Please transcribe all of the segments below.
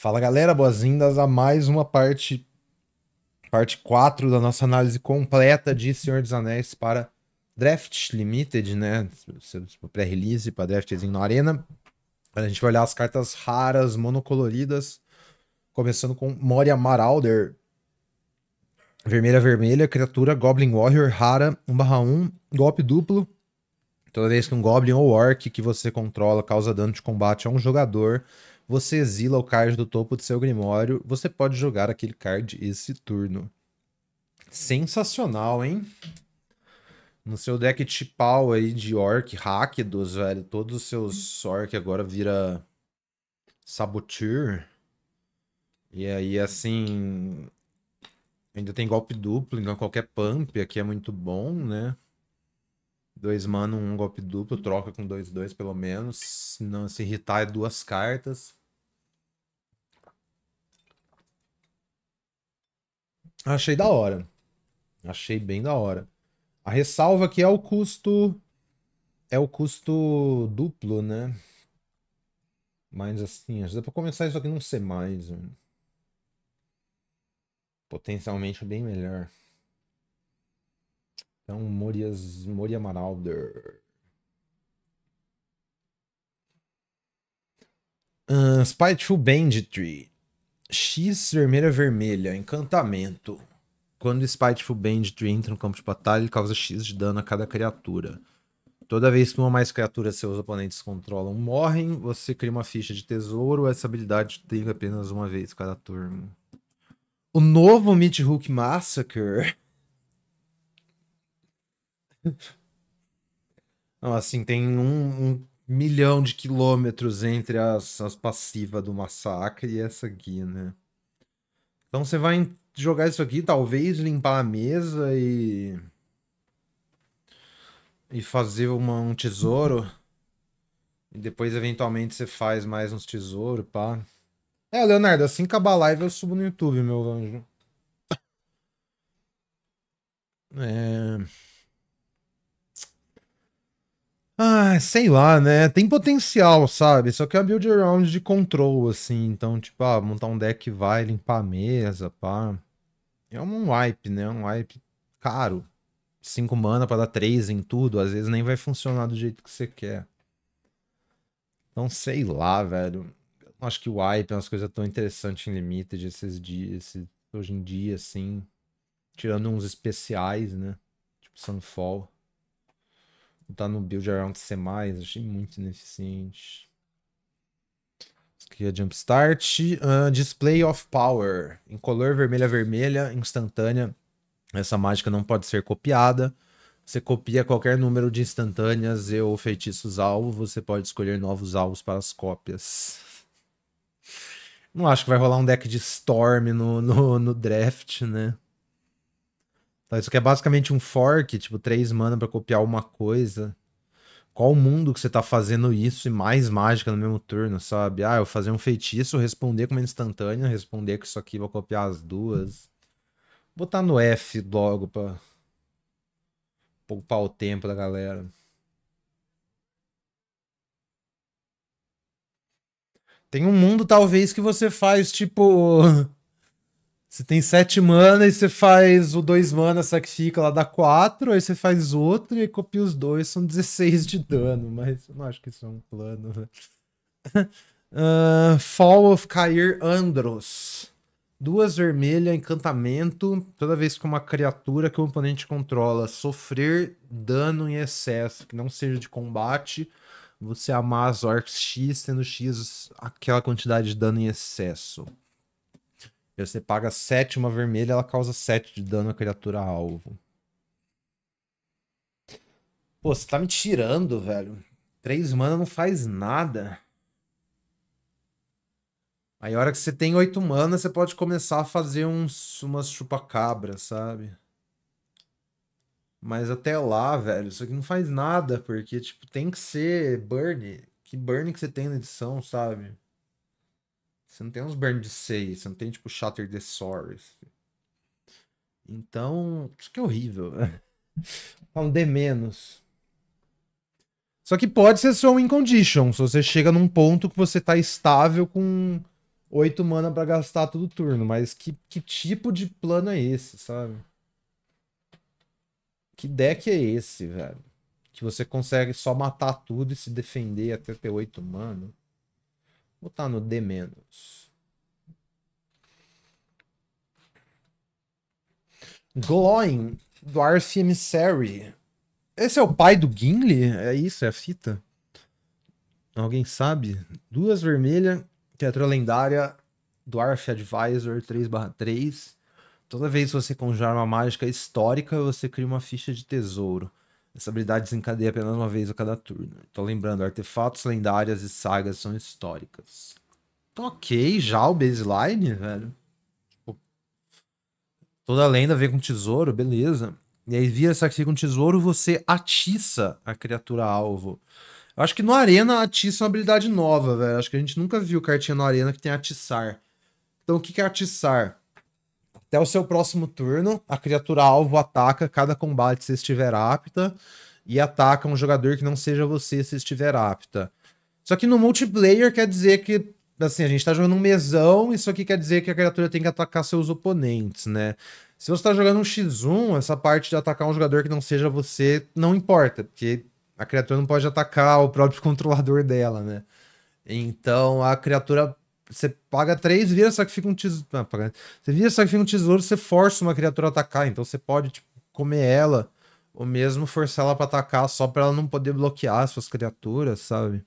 Fala galera, boas-vindas a mais uma parte 4 da nossa análise completa de Senhor dos Anéis para Draft Limited, né? Pré-release para draftzinho na arena. A gente vai olhar as cartas raras, monocoloridas, começando com Moria Marauder. Vermelha, criatura Goblin Warrior, rara, 1/1, golpe duplo. Toda vez que um Goblin ou Orc que você controla causa dano de combate a um jogador, você exila o card do topo de seu grimório. Você pode jogar aquele card esse turno. Sensacional, hein? No seu deck tipal aí de Orc, Rakdos, velho. Todos os seus Orc agora vira Saboteur. E aí, assim... ainda tem golpe duplo, então qualquer pump aqui é muito bom, né? 2 mana, um golpe duplo, troca com 2/2 pelo menos. Se não se irritar é 2 cartas. Achei da hora. Achei bem da hora. A ressalva aqui é o custo... é o custo duplo, né? Mas assim, acho que dá pra começar isso aqui não ser mais. Né? Potencialmente bem melhor. Então, Moria Marauder. Spiteful Banditry. X vermelha. Encantamento. Quando Spiteful Banditry entra no campo de batalha, ele causa X de dano a cada criatura. Toda vez que uma ou mais criaturas seus oponentes controlam morrem, você cria uma ficha de tesouro. Essa habilidade tem apenas uma vez cada turno. O novo Meat Hook Massacre. Não, assim, tem um milhão de quilômetros entre as passivas do massacre e essa aqui, né? Então você vai jogar isso aqui, talvez limpar a mesa e fazer um tesouro. E depois, eventualmente, você faz mais uns tesouros, pá. É, Leonardo, assim que acabar a live eu subo no YouTube, meu anjo. Ah, sei lá, né? Tem potencial, sabe? Só que é a build around de control, assim. Então, tipo, ah, montar um deck que vai limpar a mesa, pá. É um wipe, né? Um wipe caro. 5 mana pra dar 3 em tudo. Às vezes nem vai funcionar do jeito que você quer. Então, sei lá, velho. Acho que o wipe é umas coisas tão interessantes em Limited esses dias, hoje em dia, assim. Tirando uns especiais, né? Tipo Sunfall. Tá no build around C+, achei muito ineficiente. Aqui é Jumpstart. Display of Power. Em color vermelha, instantânea. Essa mágica não pode ser copiada. Você copia qualquer número de instantâneas e ou feitiços alvo. Você pode escolher novos alvos para as cópias. Não acho que vai rolar um deck de Storm no draft, né? Então, isso aqui é basicamente um fork, tipo, 3 mana pra copiar uma coisa. Qual o mundo que você tá fazendo isso e mais mágica no mesmo turno, sabe? Ah, eu fazer um feitiço, responder com uma instantânea, responder com isso aqui, vou copiar as duas. Vou botar no F logo pra poupar o tempo da galera. Tem um mundo, talvez, que você faz, tipo... você tem 7 mana e você faz o 2 mana, sacrifica, lá dá 4, aí você faz outro e aí copia os dois, são 16 de dano, mas eu não acho que isso é um plano, velho. Fall of Cair Andros. 2 vermelha, encantamento. Toda vez que uma criatura que o oponente controla sofrer dano em excesso, que não seja de combate, você amassa orcs X, tendo X aquela quantidade de dano em excesso. Você paga 7, uma vermelha, ela causa 7 de dano à criatura alvo. Pô, você tá me tirando, velho. 3 mana não faz nada. Aí a hora que você tem 8 mana, você pode começar a fazer umas chupacabras, sabe? Mas até lá, velho, isso aqui não faz nada, porque, tipo, tem que ser burn. Que burn que você tem na edição, sabe? Você não tem uns burn de 6, você não tem, tipo, Shatter the Source. Então, isso que é horrível, velho. Tá um D-. Só que pode ser só um win condition, se você chega num ponto que você tá estável com 8 mana pra gastar todo turno, mas que tipo de plano é esse, sabe? Que deck é esse, velho? Que você consegue só matar tudo e se defender até ter 8 mana. Vou botar no D-. Gloin, Dwarf Emissary. Esse é o pai do Gimli? É isso, é a fita? Alguém sabe? 2 vermelhas, criatura lendária, Dwarf Advisor 3/3. Toda vez que você conjurar uma mágica histórica, você cria uma ficha de tesouro. Essa habilidade desencadeia apenas uma vez a cada turno. Então lembrando, artefatos lendárias e sagas são históricas. Então, ok, já o baseline, velho. Toda lenda vem com tesouro, beleza. E aí vira sacrifica um tesouro, você atiça a criatura alvo. Eu acho que no Arena atiça é uma habilidade nova, velho. Acho que a gente nunca viu cartinha no Arena que tem atiçar. Então o que é atiçar? Até o seu próximo turno, a criatura alvo ataca cada combate se estiver apta e ataca um jogador que não seja você se estiver apta. Só que no multiplayer quer dizer que assim, a gente tá jogando um mesão, isso aqui quer dizer que a criatura tem que atacar seus oponentes, né? Se você tá jogando um X1, essa parte de atacar um jogador que não seja você não importa, porque a criatura não pode atacar o próprio controlador dela, né? Então, a criatura... Você paga 3, vira, sacrifica um tesouro... Não, paga... Você vira, sacrifica um tesouro, você força uma criatura a atacar, então você pode tipo, comer ela, ou mesmo forçar ela pra atacar só pra ela não poder bloquear suas criaturas, sabe?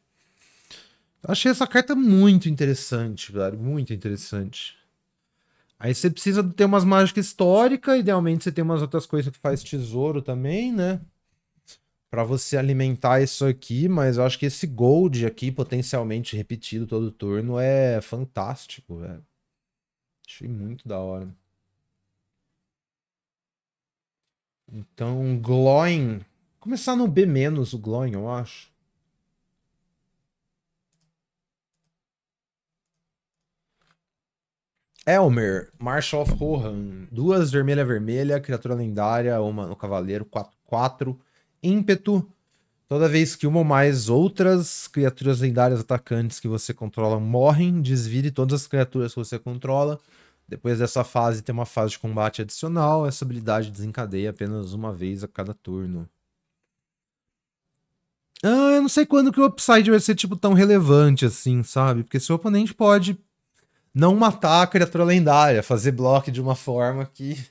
Achei essa carta muito interessante, velho. Muito interessante. Aí você precisa ter umas mágicas históricas. Idealmente você tem umas outras coisas que faz tesouro também, né? Pra você alimentar isso aqui. Mas eu acho que esse gold aqui, potencialmente repetido todo turno, é fantástico, velho. Achei muito da hora. Então, Gloin. Vou começar no B- o Gloin, eu acho. Elmer, Marshal of Rohan, 2 vermelha, criatura lendária, uma no cavaleiro, 4/4, ímpeto. Toda vez que uma ou mais outras criaturas lendárias atacantes que você controla morrem, desvire todas as criaturas que você controla. Depois dessa fase tem uma fase de combate adicional, essa habilidade desencadeia apenas uma vez a cada turno. Ah, eu não sei quando que o upside vai ser tipo tão relevante assim, sabe? Porque seu oponente pode... não matar a criatura lendária, fazer bloco de uma forma que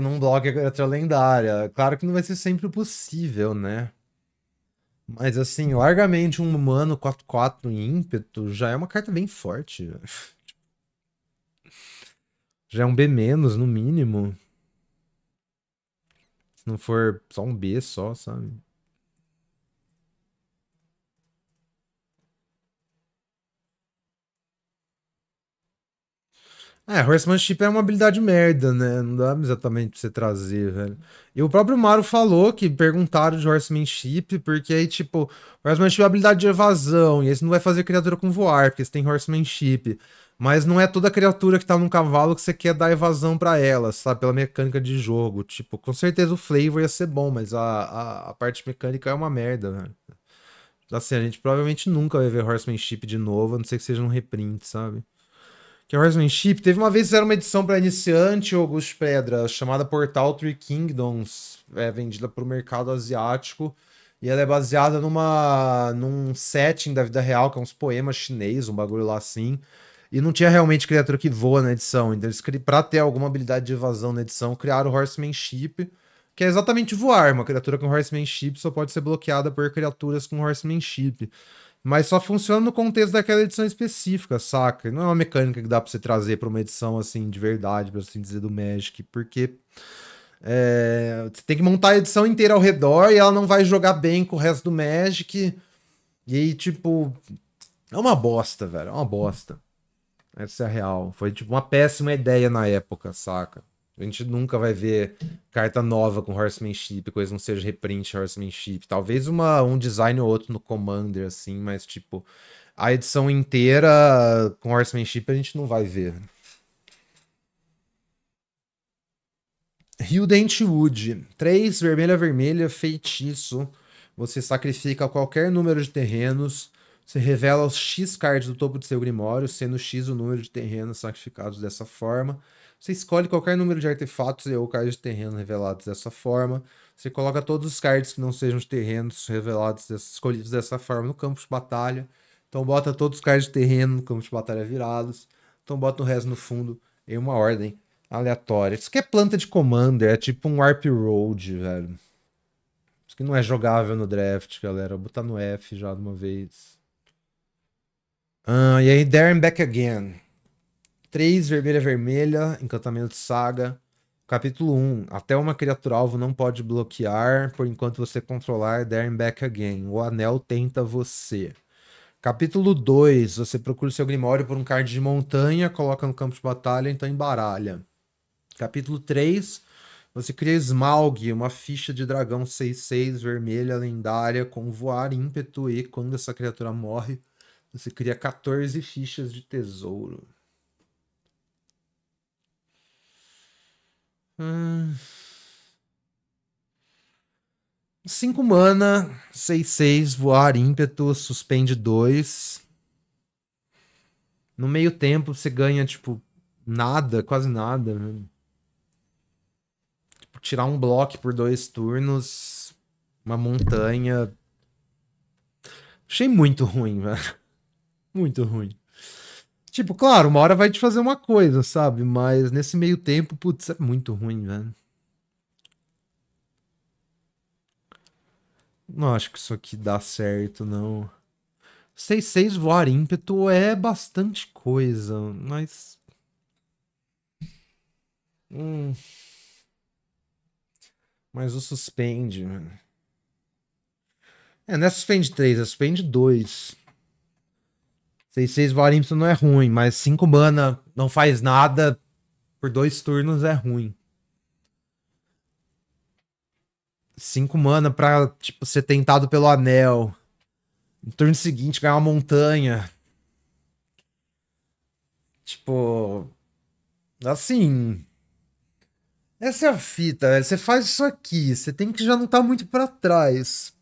não bloque a criatura lendária. Claro que não vai ser sempre possível, né? Mas assim, largamente um humano 4/4 ímpeto já é uma carta bem forte. Já é um B- no mínimo. Se não for só um B só, sabe? É, Horsemanship é uma habilidade merda, né? Não dá exatamente pra você trazer, velho. E o próprio Mauro falou que perguntaram de Horsemanship, porque aí, tipo, Horsemanship é uma habilidade de evasão, e aí você não vai fazer criatura com voar, porque você tem Horsemanship. Mas não é toda criatura que tá num cavalo que você quer dar evasão pra ela, sabe? Pela mecânica de jogo. Tipo, com certeza o flavor ia ser bom, mas a parte mecânica é uma merda, velho. Assim, a gente provavelmente nunca vai ver Horsemanship de novo, a não ser que seja um reprint, sabe? Que é o Horsemanship. Teve uma vez que fizeram uma edição para iniciante, Augusto Pedra, chamada Portal Three Kingdoms, vendida para o mercado asiático, e ela é baseada num setting da vida real, que é uns poemas chinês, um bagulho lá assim, e não tinha realmente criatura que voa na edição, então eles, para ter alguma habilidade de evasão na edição, criaram o Horsemanship, que é exatamente voar, uma criatura com Horsemanship só pode ser bloqueada por criaturas com Horsemanship. Mas só funciona no contexto daquela edição específica, saca? Não é uma mecânica que dá pra você trazer pra uma edição, assim, de verdade, pra assim dizer, do Magic. Porque você tem que montar a edição inteira ao redor e ela não vai jogar bem com o resto do Magic. E aí, tipo... é uma bosta, velho. É uma bosta. Essa é a real. Foi, tipo, uma péssima ideia na época, saca? A gente nunca vai ver carta nova com Horsemanship, coisa não seja reprint Horsemanship. Talvez um design ou outro no Commander, assim, mas, tipo, a edição inteira com Horsemanship a gente não vai ver. Wildentwood. 3 vermelha, feitiço. Você sacrifica qualquer número de terrenos. Você revela os X cards do topo de seu grimório, sendo X o número de terrenos sacrificados dessa forma. Você escolhe qualquer número de artefatos ou cards de terreno revelados dessa forma. Você coloca todos os cards que não sejam de terrenos revelados, escolhidos dessa forma no campo de batalha. Então bota todos os cards de terreno no campo de batalha virados. Então bota o resto no fundo em uma ordem aleatória. Isso aqui é planta de Commander, é tipo um Warp Road, velho. Isso aqui não é jogável no draft, galera. Vou botar no F já de uma vez. E aí, There and Back Again. 3, vermelha, vermelha, encantamento saga. Capítulo 1. Até uma criatura alvo não pode bloquear por enquanto você controlar There and Back Again. O anel tenta você. Capítulo 2. Você procura o seu grimório por um card de montanha, coloca no campo de batalha, então embaralha. Capítulo 3. Você cria Smaug, uma ficha de dragão 6/6, vermelha, lendária, com voar, ímpeto e quando essa criatura morre, você cria 14 fichas de tesouro. Cinco mana, 6/6, voar, ímpeto, suspende 2. No meio tempo você ganha, tipo, nada, quase nada, né? Tipo, tirar um bloco por 2 turnos, uma montanha. Achei muito ruim, velho. Muito ruim. Tipo, claro, uma hora vai te fazer uma coisa, sabe? Mas nesse meio tempo, putz, é muito ruim, velho. Não acho que isso aqui dá certo, não. 6/6 voar ímpeto é bastante coisa, mas... Mas o suspende, mano. É, não é suspende 3, é suspende 2. 6/6 voar ímpeto não é ruim, mas 5 mana não faz nada por 2 turnos é ruim. 5 mana pra, tipo, ser tentado pelo anel. No turno seguinte ganhar uma montanha. Tipo... Assim... Essa é a fita, velho. Você faz isso aqui. Você tem que já não tá muito pra trás.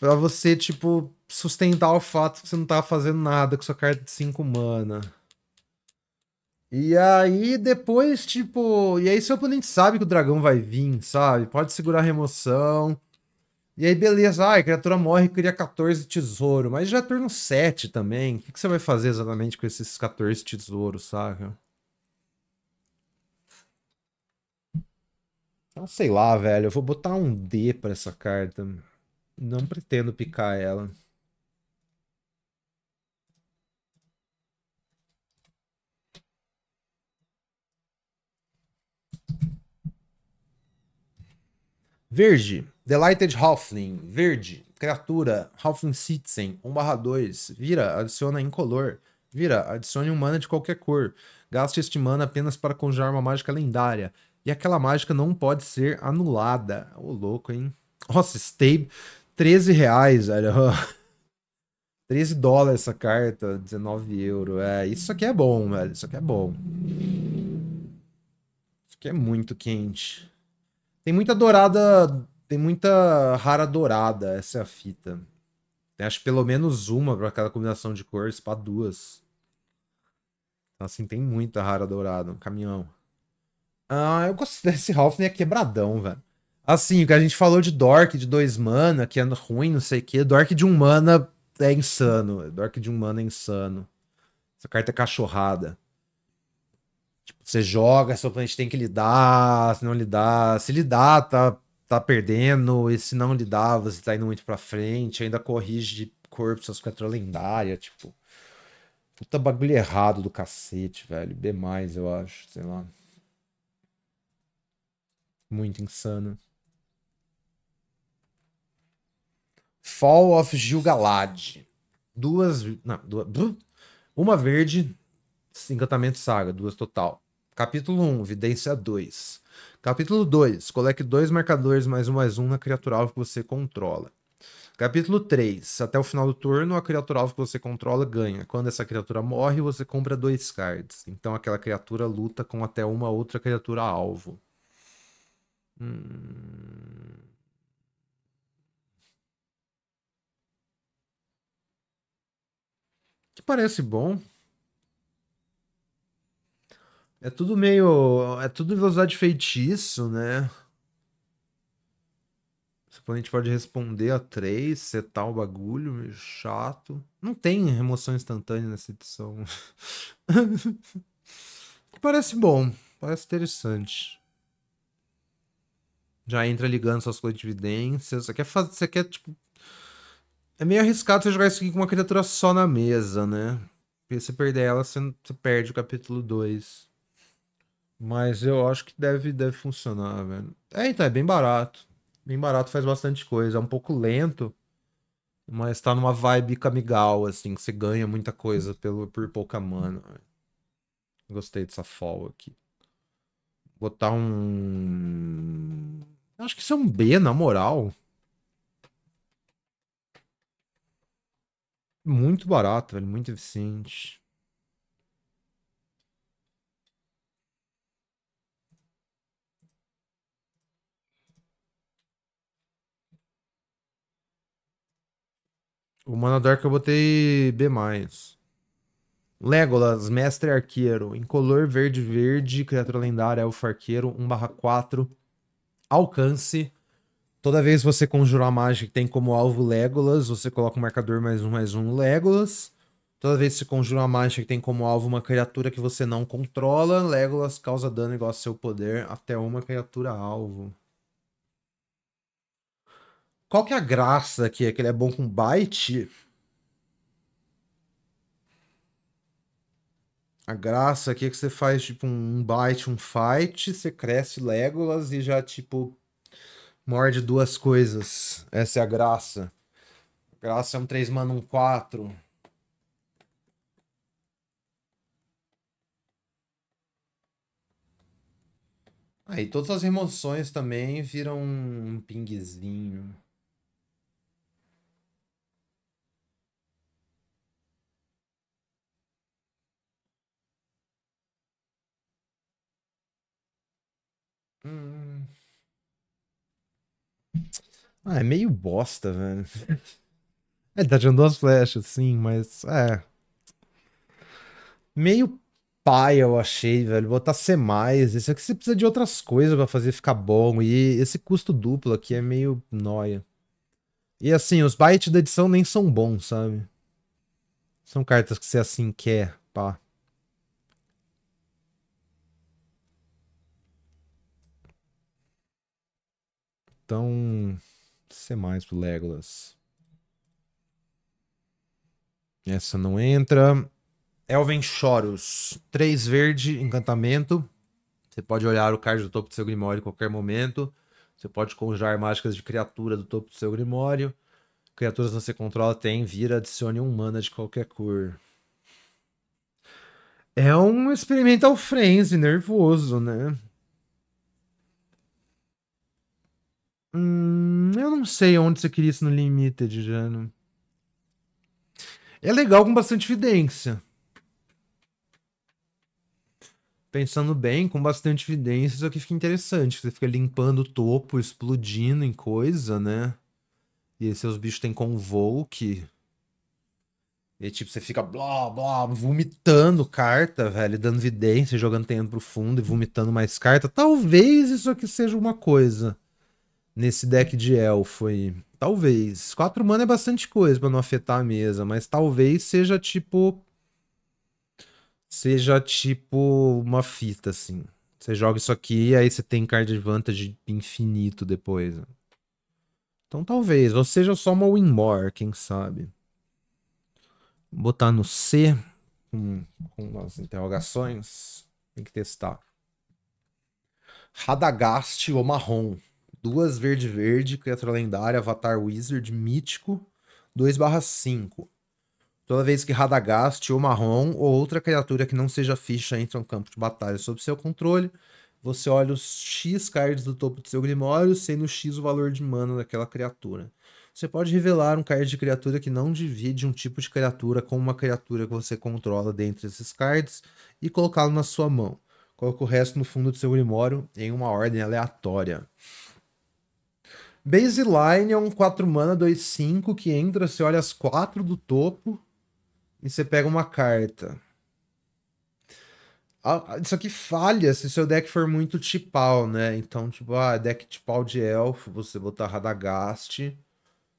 Pra você, tipo... sustentar o fato que você não tava fazendo nada com sua carta de 5 mana. E aí depois, tipo... E aí seu oponente sabe que o dragão vai vir, sabe? Pode segurar a remoção. E aí beleza, a criatura morre e cria 14 tesouro. Mas já é turno 7 também. O que você vai fazer exatamente com esses 14 tesouros, saca? Então sei lá, velho. Eu vou botar um D pra essa carta. Não pretendo picar ela. Verde, Delighted Halfling, verde, criatura, Halfling Citizen, 1/2, vira, adiciona incolor, vira, adicione um mana de qualquer cor, gaste este mana apenas para conjurar uma mágica lendária, e aquela mágica não pode ser anulada. Ô, louco, hein? Nossa, stable, R$13, velho, $13 essa carta, €19, é, isso aqui é bom, velho, isso aqui é bom. Isso aqui é muito quente. Tem muita dourada, tem muita rara dourada, essa é a fita. Tem, acho, pelo menos uma pra cada combinação de cores, pra 2. Então, assim, tem muita rara dourada, um caminhão. Ah, eu gosto desse Halfling, é quebradão, velho. Assim, o que a gente falou de Dork de 2 mana, que é ruim, não sei o que, Dork de 1 mana é insano. Dork de 1 mana é insano. Essa carta é cachorrada. Tipo, você joga, seu oponente tem que lidar, se não lidar... Se lidar, tá perdendo, e se não lidar, você tá indo muito pra frente, ainda corrige de corpo suas criaturas lendárias, tipo... Puta bagulho errado do cacete, velho. B+, eu acho, sei lá. Muito insano. Fall of Gilgalad. 2... Não, 2... Uma verde... Encantamento saga, 2 total. Capítulo 1, vidência 2. Capítulo 2, coloque 2 marcadores +1/+1 na criatura alvo que você controla. Capítulo 3, até o final do turno, a criatura alvo que você controla ganha. Quando essa criatura morre, você compra 2 cards. Então aquela criatura luta com até uma outra criatura alvo. parece bom. É tudo meio... é tudo velocidade de feitiço, né? Esse oponente pode responder a 3, setar o bagulho, meio chato. Não tem remoção instantânea nessa edição. Parece bom, parece interessante. Já entra ligando suas coincidências. Você quer fazer... você quer, tipo... é meio arriscado você jogar isso aqui com uma criatura só na mesa, né? Porque se perder ela, você perde o capítulo 2. Mas eu acho que deve funcionar, velho. É, então, é bem barato. Bem barato, faz bastante coisa. É um pouco lento, mas tá numa vibe Kamigawa, assim, que você ganha muita coisa por pouca mana. Gostei dessa fall aqui. Botar um... acho que isso é um B, na moral. Muito barato, velho. Muito eficiente. O Mana Dark eu botei B+. Legolas, Mestre Arqueiro. Incolor, verde, verde. Criatura lendária, Elfo Arqueiro. 1/4. Alcance. Toda vez que você conjurar mágica que tem como alvo Legolas, você coloca um marcador +1/+1 Legolas. Toda vez que você conjurar mágica que tem como alvo uma criatura que você não controla, Legolas causa dano igual ao seu poder até uma criatura alvo. Qual que é a graça aqui? É que ele é bom com bite? A graça aqui é que você faz tipo um bite, um fight, você cresce Legolas e já tipo morde duas coisas. Essa é a graça. A graça é um 3 mana 1/4. Aí todas as remoções também viram um pinguezinho. Ah, é meio bosta, velho. Ele tá tirando duas flechas, sim, mas é. Meio pai, eu achei, velho. Botar C+. Esse aqui você precisa de outras coisas pra fazer ficar bom. E esse custo duplo aqui é meio nóia. E assim, os bytes da edição nem são bons, sabe? São cartas que você assim quer, pá. Então, C+ pro Legolas. Essa não entra. Elven Chorus. 3 verde, encantamento. Você pode olhar o card do topo do seu grimório em qualquer momento. Você pode conjurar mágicas de criatura do topo do seu grimório. Criaturas que você controla tem, vira, adicione um mana de qualquer cor. É um Experimental Frenzy nervoso, né? Eu não sei onde você queria isso no Limited, Jano. É legal com bastante evidência. Pensando bem, com bastante evidência, isso aqui fica interessante. Você fica limpando o topo, explodindo em coisa, né? E aí seus bichos têm convoke. E tipo, você fica blá, blá, vomitando carta, velho. Dando evidência, jogando terreno pro fundo e vomitando mais carta. Talvez isso aqui seja uma coisa. Nesse deck de elfo aí. Talvez. 4 mana é bastante coisa pra não afetar a mesa. Mas talvez seja tipo... seja tipo uma fita, assim. Você joga isso aqui e aí você tem card advantage infinito depois. Então talvez. Ou seja, só uma win more, quem sabe. Vou botar no C. Com as interrogações. Tem que testar. Radagast ou marrom. 2 verde verde, criatura lendária, avatar wizard, mítico, 2/5. Toda vez que Radagast ou marrom ou outra criatura que não seja ficha entra no campo de batalha sob seu controle, você olha os X cards do topo do seu grimório, sendo X o valor de mana daquela criatura. Você pode revelar um card de criatura que não divide um tipo de criatura com uma criatura que você controla dentre esses cards e colocá-lo na sua mão. Coloca o resto no fundo do seu grimório em uma ordem aleatória. Baseline é um 4 mana 2/5 que entra, você olha as 4 do topo E você pega uma carta. Isso aqui falha se seu deck for muito tipal, né? Então, tipo, deck tipal de elfo, você botar Radagast,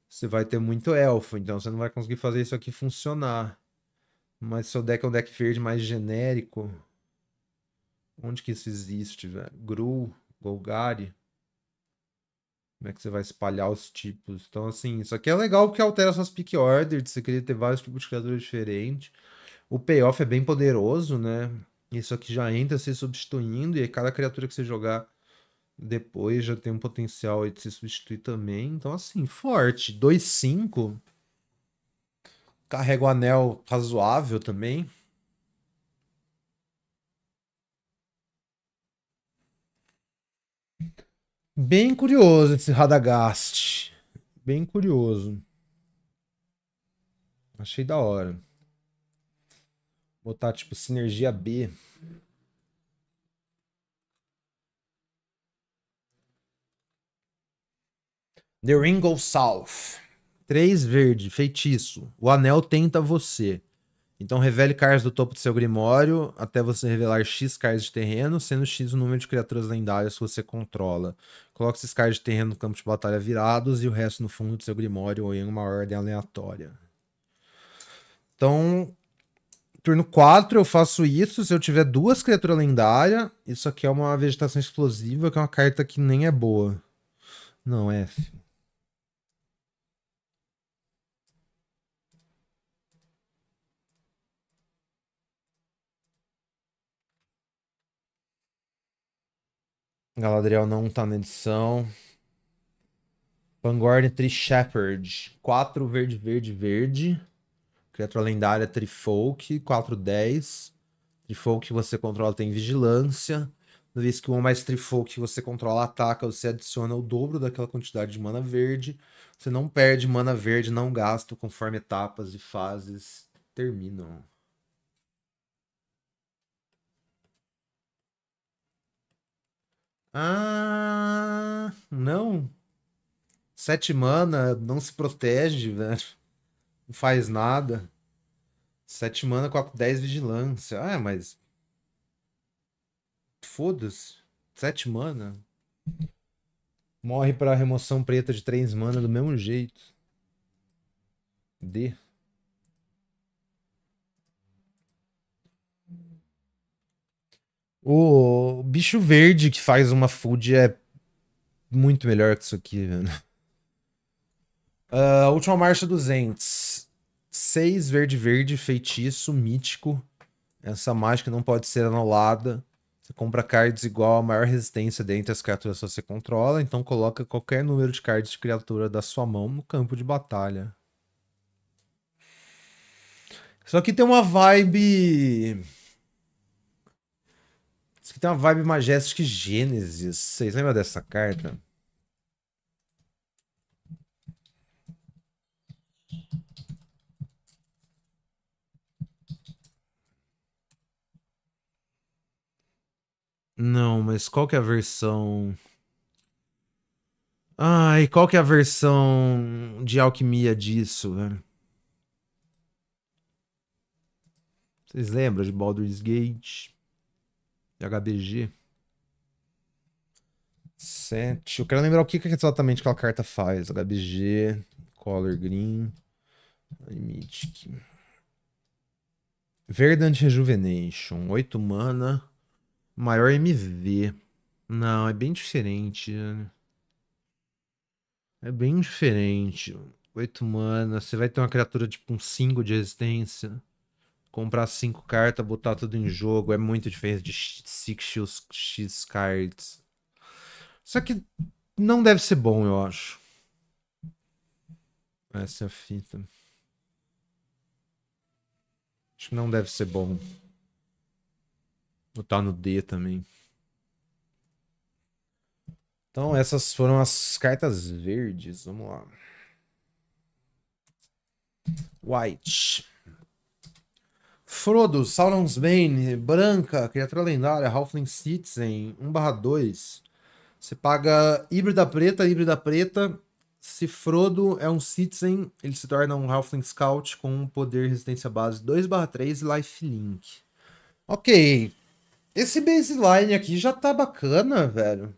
você vai ter muito elfo, então você não vai conseguir fazer isso aqui funcionar. Mas seu deck é um deck verde mais genérico. Onde que isso existe, velho? Gru, Golgari. Como é que você vai espalhar os tipos? Então, assim, isso aqui é legal porque altera suas pick orders, você queria ter vários tipos de criatura diferentes. O payoff é bem poderoso, né? Isso aqui já entra se substituindo, e cada criatura que você jogar depois já tem um potencial de se substituir também. Então, assim, forte. 2-5. Carrega o anel razoável também. Bem curioso esse Radagast. Bem curioso. Achei da hora. Botar tipo sinergia B. The Ring Goes South. 3 verde, feitiço. O anel tenta você. Então revele cartas do topo do seu grimório até você revelar X cartas de terreno, sendo X o número de criaturas lendárias que você controla. Coloque esses cartas de terreno no campo de batalha virados e o resto no fundo do seu grimório ou em uma ordem aleatória. Então... Turno 4 eu faço isso, se eu tiver 2 criaturas lendárias, isso aqui é uma vegetação explosiva, que é uma carta que nem é boa. Não, F. Galadriel não tá na edição. Vanguard Tree Shepherd. 4 verde, verde, verde. Criatura lendária Trifolk, 4/10. Trifolk que você controla tem vigilância. Uma vez que um ou mais Trifolk que você controla ataca, você adiciona o dobro daquela quantidade de mana verde. Você não perde mana verde, não gasta conforme etapas e fases terminam. Ah, não. 7 mana, não se protege, velho. Não faz nada. 7 mana, 4/10 vigilância. Ah, mas... Foda-se. 7 mana. Morre pra remoção preta de 3 mana do mesmo jeito. D. O bicho verde que faz uma food é muito melhor que isso aqui, velho. Última marcha dos entes. 6 verde verde, feitiço, mítico. Essa mágica não pode ser anulada. Você compra cards igual a maior resistência dentre as criaturas que você controla, então coloca qualquer número de cards de criatura da sua mão no campo de batalha. Isso aqui tem uma vibe... Isso aqui tem uma vibe Majestic Genesis. Vocês lembram dessa carta? Não, mas qual que é a versão... Ai, qual que é a versão de alquimia disso, velho? Vocês lembram de Baldur's Gate? De HBG? 7. Eu quero lembrar o que exatamente aquela carta faz. HBG, Color Green, Mythic. Verdant Rejuvenation. 8 mana... Maior MV. Não, é bem diferente. É bem diferente. 8 mana. Você vai ter uma criatura tipo um 5 de resistência. Comprar 5 cartas, botar tudo em jogo. É muito diferente de 6x cards. Só que não deve ser bom, eu acho. Essa é a fita. Acho que não deve ser bom. Botar no D também. Então essas foram as cartas verdes. Vamos lá. White. Frodo, Sauron's Bane, branca, criatura lendária, Halfling Citizen, 1/2. Você paga híbrida preta, Se Frodo é um Citizen, ele se torna um Halfling Scout com um poder resistência base 2/3 e lifelink. Ok. Esse baseline aqui já tá bacana, velho.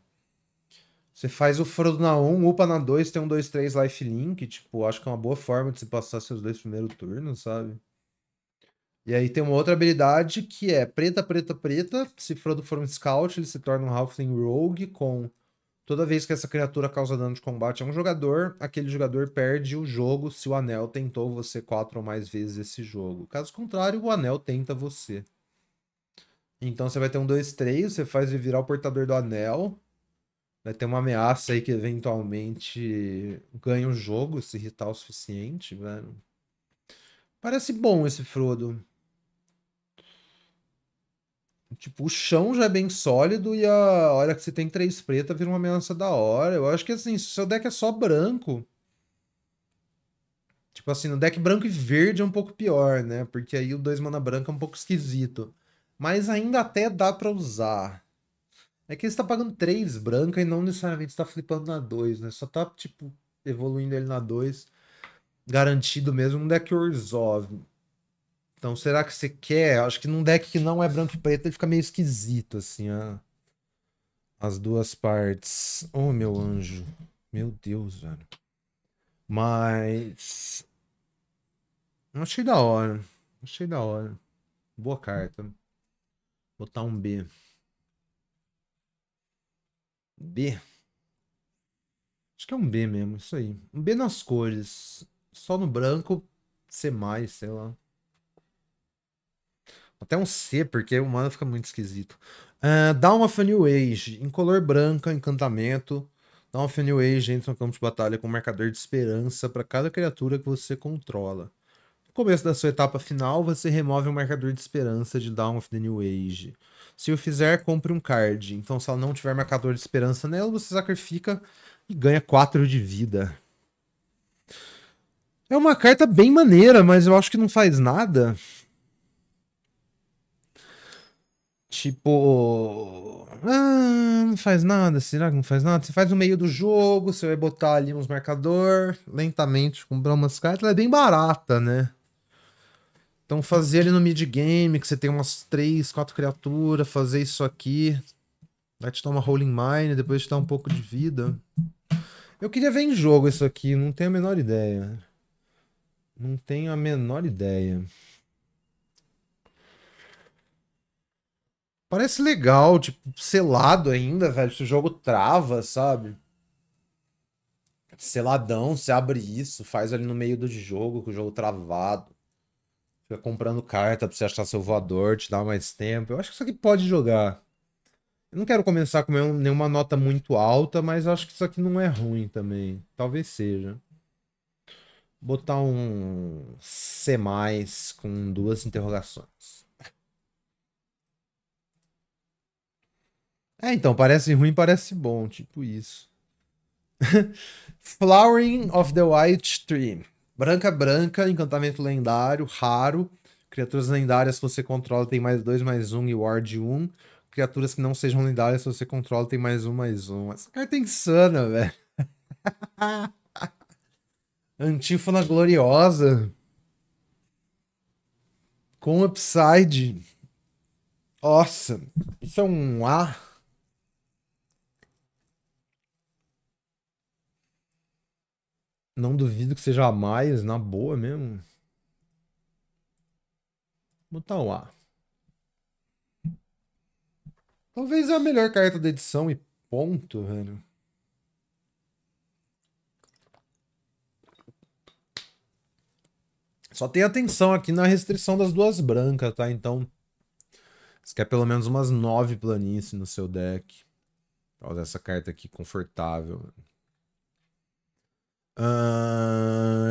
Você faz o Frodo na 1, upa na 2, tem um 2/3 lifelink. Tipo, acho que é uma boa forma de se passar seus dois primeiros turnos, sabe? E aí tem uma outra habilidade que é preta, preta, preta. Se Frodo for um Scout, ele se torna um Halfling Rogue com... Toda vez que essa criatura causa dano de combate a um jogador, aquele jogador perde o jogo se o anel tentou você 4 ou mais vezes esse jogo. Caso contrário, o anel tenta você. Então você vai ter um 2/3, você faz ele virar o portador do anel. Vai ter uma ameaça aí que eventualmente ganha o jogo, se irritar o suficiente, velho. Parece bom esse Frodo. Tipo, o chão já é bem sólido e a hora que você tem 3 preta vira uma ameaça da hora. Eu acho que assim, se o seu deck é só branco... Tipo assim, no deck branco e verde é um pouco pior, né? Porque aí o 2 mana branco é um pouco esquisito. Mas ainda até dá pra usar. É que ele está pagando 3 branca e não necessariamente está flipando na 2, né? Só tá, tipo, evoluindo ele na 2. Garantido mesmo, um deck resolve. Então, será que você quer? Acho que num deck que não é branco e preto, ele fica meio esquisito, assim, ó. As duas partes. Oh, meu anjo. Meu Deus, velho. Mas... Achei da hora. Achei da hora. Boa carta. Vou botar um B. B. Acho que é um B mesmo, isso aí. Um B nas cores. Só no branco, C+, sei lá. Até um C, porque o mana fica muito esquisito. Dawn of the New Age. Incolor branca, encantamento. Dawn of the New Age entra no campo de batalha com um marcador de esperança para cada criatura que você controla. No começo da sua etapa final, você remove um marcador de esperança de Dawn of the New Age. Se o fizer, compre um card. Então, se ela não tiver marcador de esperança nela, você sacrifica e ganha 4 de vida. É uma carta bem maneira, mas eu acho que não faz nada. Tipo... Ah, não faz nada, será que não faz nada? Você faz no meio do jogo, você vai botar ali uns marcadores, lentamente comprar umas cartas, ela é bem barata, né? Então fazer ali no mid-game, que você tem umas 3, 4 criaturas, fazer isso aqui, vai te dar uma rolling mine, depois te dar um pouco de vida. Eu queria ver em jogo isso aqui, não tenho a menor ideia. Não tenho a menor ideia. Parece legal, tipo, selado ainda, velho. Se o jogo trava, sabe? Seladão, você abre isso, faz ali no meio do jogo, com o jogo travado. Fica comprando carta pra você achar seu voador, te dar mais tempo. Eu acho que isso aqui pode jogar. Eu não quero começar com nenhuma nota muito alta, mas acho que isso aqui não é ruim também. Talvez seja. Vou botar um C+, com 2 interrogações. É, então, parece ruim, parece bom, tipo isso. Flowering of the White Tree. Branca, branca, encantamento lendário, raro. Criaturas lendárias que você controla tem +2/+1 e ward 1. Criaturas que não sejam lendárias que você controla tem +1/+1. Essa carta é insana, velho. Antífona gloriosa. Com upside. Nossa, isso é um A. Não duvido que seja a mais, na boa mesmo. Vou botar um A. Talvez é a melhor carta da edição e ponto, velho. Só tem atenção aqui na restrição das duas brancas, tá? Então, você quer pelo menos umas 9 planícies no seu deck. Olha essa carta aqui, confortável, velho.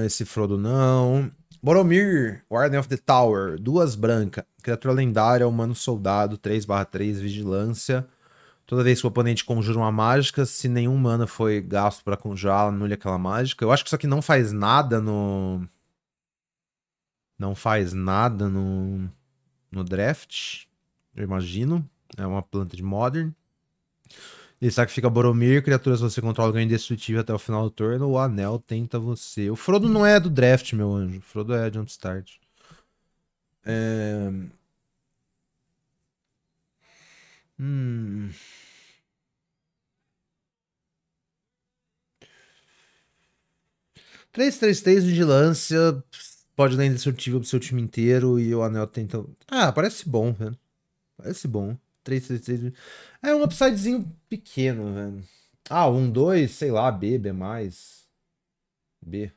Esse Frodo não. Boromir, Warden of the Tower. 2 branca. Criatura lendária, humano soldado, 3/3, vigilância. Toda vez que o oponente conjura uma mágica, se nenhum mana foi gasto pra conjurá-la, anule aquela mágica. Eu acho que isso aqui não faz nada no... Não faz nada no draft. Eu imagino. É uma planta de Modern. Ele sacrifica Boromir, criaturas você controla ganha indestrutível até o final do turno, o anel tenta você. O Frodo não é do draft, meu anjo. O Frodo é jumpstart. Três, 3/3 vigilância, pode dar indestrutível pro seu time inteiro e o anel tenta... Ah, parece bom, velho. Parece bom. 3/3. É um upsidezinho pequeno, velho. Ah, 1/2, sei lá, B mais. B.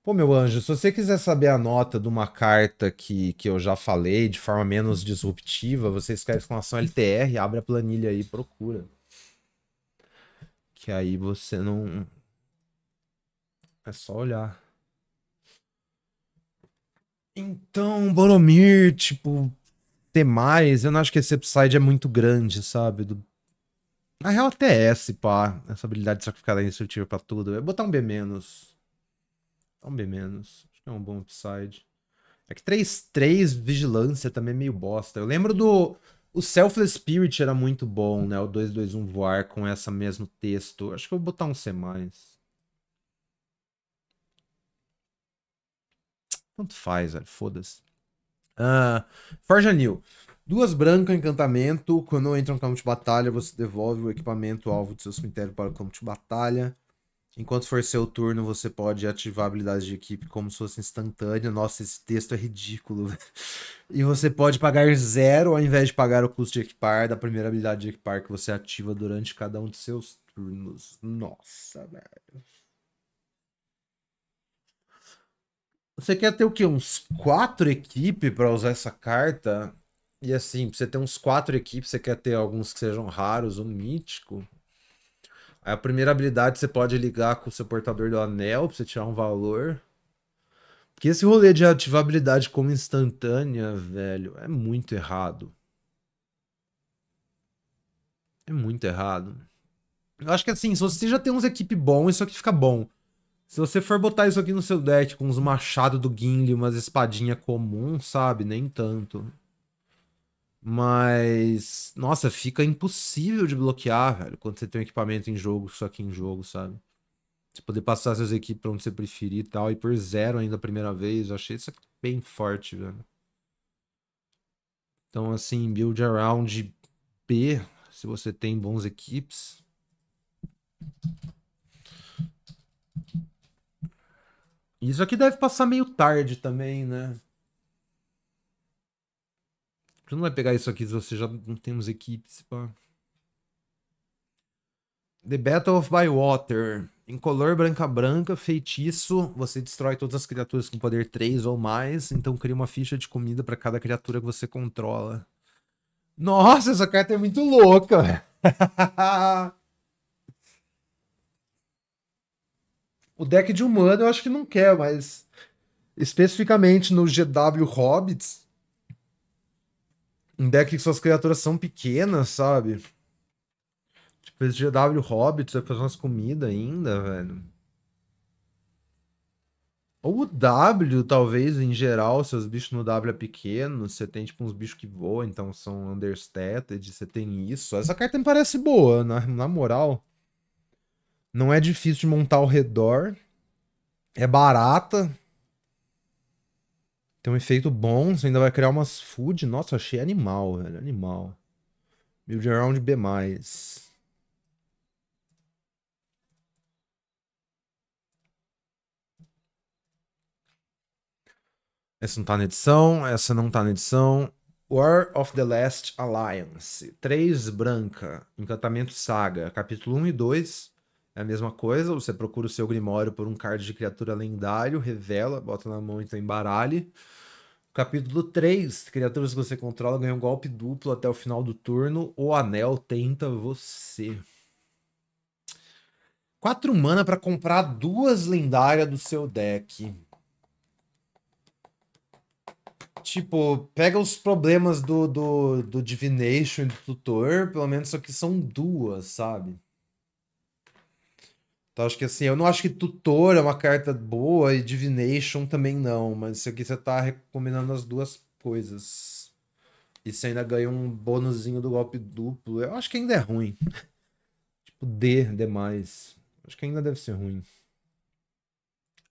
Pô, meu anjo, se você quiser saber a nota de uma carta que eu já falei de forma menos disruptiva, você escreve exclamação LTR, abre a planilha aí e procura. Que aí você não... É só olhar. Então, Boromir, tipo, ter mais. Eu não acho que esse upside é muito grande, sabe? Na real, até é esse, pá. Essa habilidade de sacrificar indestrutível pra tudo. Eu vou botar um B-. Um B-. Acho que é um bom upside. É que 3/3 vigilância também é meio bosta. Eu lembro do... O Selfless Spirit era muito bom, né? O 2/2/1 voar com essa mesmo texto. Acho que eu vou botar um C+. Tanto faz, velho. Foda-se. Forja New. 2 branca, encantamento. Quando entra no campo de batalha, você devolve o equipamento alvo do seu cemitério para o campo de batalha. Enquanto for seu turno, você pode ativar habilidades de equipe como se fosse instantânea. Nossa, esse texto é ridículo, velho. E você pode pagar 0 ao invés de pagar o custo de equipar da primeira habilidade de equipar que você ativa durante cada um de seus turnos. Nossa, velho. Você quer ter o quê? Uns 4 equipes pra usar essa carta? E assim, pra você ter uns 4 equipes, você quer ter alguns que sejam raros, um mítico. Aí a primeira habilidade você pode ligar com o seu portador do anel pra você tirar um valor. Porque esse rolê de ativar habilidade como instantânea, velho, é muito errado. É muito errado. Eu acho que assim, se você já tem uns equipes bons, isso aqui fica bom. Se você for botar isso aqui no seu deck com uns machados do Gimli, umas espadinhas comum, sabe? Nem tanto. Mas... Nossa, fica impossível de bloquear, velho. Quando você tem um equipamento em jogo, isso aqui em jogo, sabe? Você poder passar suas equipes pra onde você preferir e tal. E por 0 ainda a primeira vez. Eu achei isso aqui bem forte, velho. Então, assim, build around B. Se você tem bons equipes... Isso aqui deve passar meio tarde também, né? Você não vai pegar isso aqui se você já não tem uns equipes, pá. The Battle of Bywater. Incolor, branca, feitiço. Você destrói todas as criaturas com poder 3 ou mais. Então cria uma ficha de comida pra cada criatura que você controla. Nossa, essa carta é muito louca, velho. O deck de humano eu acho que não quer, mas especificamente no GW Hobbits, um deck que suas criaturas são pequenas, sabe? Tipo, esse GW Hobbits vai fazer umas comidas ainda, velho. Ou o W, talvez, em geral, se os bichos no W é pequeno, você tem tipo uns bichos que voam, então são understated, você tem isso. Essa carta me parece boa, na moral. Não é difícil de montar ao redor. É barata. Tem um efeito bom. Você ainda vai criar umas food. Nossa, achei animal, velho. Animal. Build around B+. Essa não tá na edição. Essa não tá na edição. War of the Last Alliance. 3 branca. Encantamento Saga. Capítulo 1 e 2. É a mesma coisa, você procura o seu Grimório por um card de criatura lendário, revela, bota na mão e então embaralhe. Capítulo 3, criaturas que você controla ganham um golpe duplo até o final do turno, o anel tenta você. 4 mana pra comprar 2 lendárias do seu deck. Tipo, pega os problemas do Divination e do Tutor, pelo menos só que são 2, sabe? Então acho que assim, eu não acho que Tutor é uma carta boa e Divination também não, mas isso aqui você tá recomendando as 2 coisas. E você ainda ganha um bônusinho do golpe duplo. Eu acho que ainda é ruim. Tipo, demais. Acho que ainda deve ser ruim.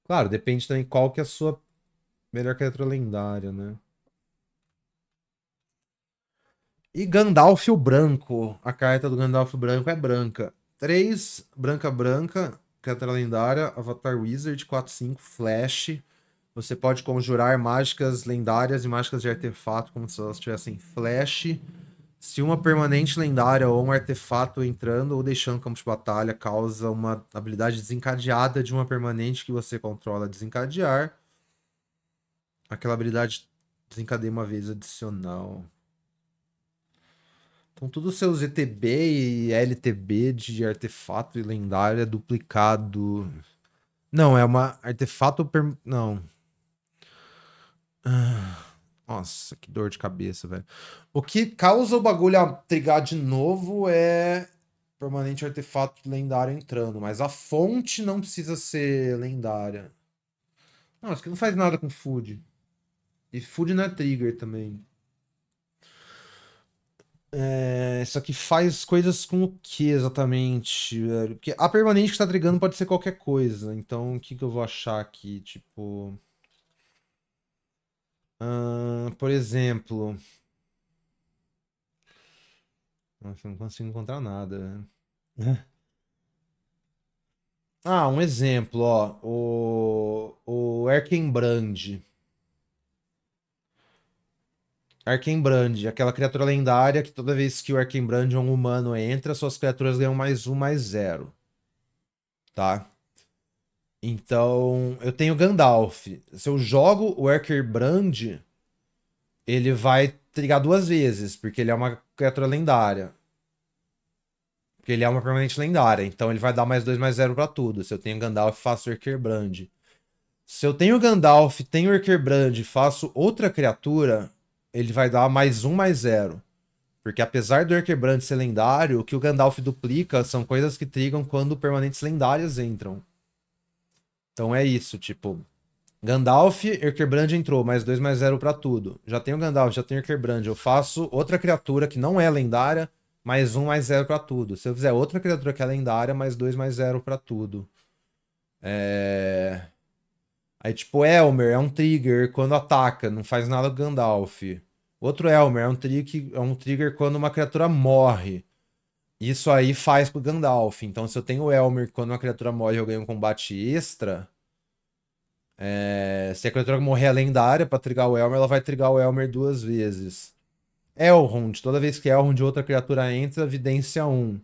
Claro, depende também qual que é a sua melhor criatura lendária, né? E Gandalf o Branco. A carta do Gandalf o Branco é branca. 3, branca, criatura lendária, Avatar Wizard, 4/5, Flash. Você pode conjurar mágicas lendárias e mágicas de artefato como se elas tivessem Flash. Se uma permanente lendária ou um artefato entrando ou deixando o campo de batalha causa uma habilidade desencadeada de uma permanente que você controla desencadear, aquela habilidade desencadeia uma vez adicional. Então, todos os seus ETB e LTB de artefato e lendário é duplicado. Não, é uma artefato... Não. Nossa, que dor de cabeça, velho. O que causa o bagulho a trigar de novo é permanente artefato lendário entrando, mas a fonte não precisa ser lendária. Não, isso aqui não faz nada com food. E food não é trigger também. É, isso aqui faz coisas com o que exatamente, velho? Porque a permanente que tá trigando pode ser qualquer coisa. Então, o que que eu vou achar aqui? Tipo... por exemplo... Nossa, eu não consigo encontrar nada, velho. Ah, um exemplo, ó. O Erkenbrand. Erkenbrand, aquela criatura lendária que toda vez que o Erkenbrand ou um humano entra, suas criaturas ganham +1/+0. Tá? Então, eu tenho Gandalf. Se eu jogo o Erkenbrand, ele vai trigar 2 vezes, porque ele é uma criatura lendária. Porque ele é uma permanente lendária, então ele vai dar +2/+0 pra tudo. Se eu tenho Gandalf, faço o Erkenbrand. Se eu tenho Gandalf, tenho o Erkenbrand e faço outra criatura... Ele vai dar +1/+0. Porque apesar do Erkenbrand ser lendário, o que o Gandalf duplica são coisas que trigam quando permanentes lendárias entram. Então é isso, tipo... Gandalf, Erkenbrand entrou, +2/+0 pra tudo. Já tenho Gandalf, já tenho Erkenbrand. Eu faço outra criatura que não é lendária, +1/+0 pra tudo. Se eu fizer outra criatura que é lendária, +2/+0 pra tudo. Aí, tipo, Elmer é um trigger quando ataca, não faz nada com Gandalf. Outro Elmer é um trigger quando uma criatura morre. Isso aí faz pro Gandalf. Então, se eu tenho o Elmer, quando uma criatura morre, eu ganho um combate extra. Se a criatura morrer é lendária pra trigar o Elmer, ela vai trigar o Elmer 2 vezes. Elrond, toda vez que Elrond ou outra criatura entra, evidência 1.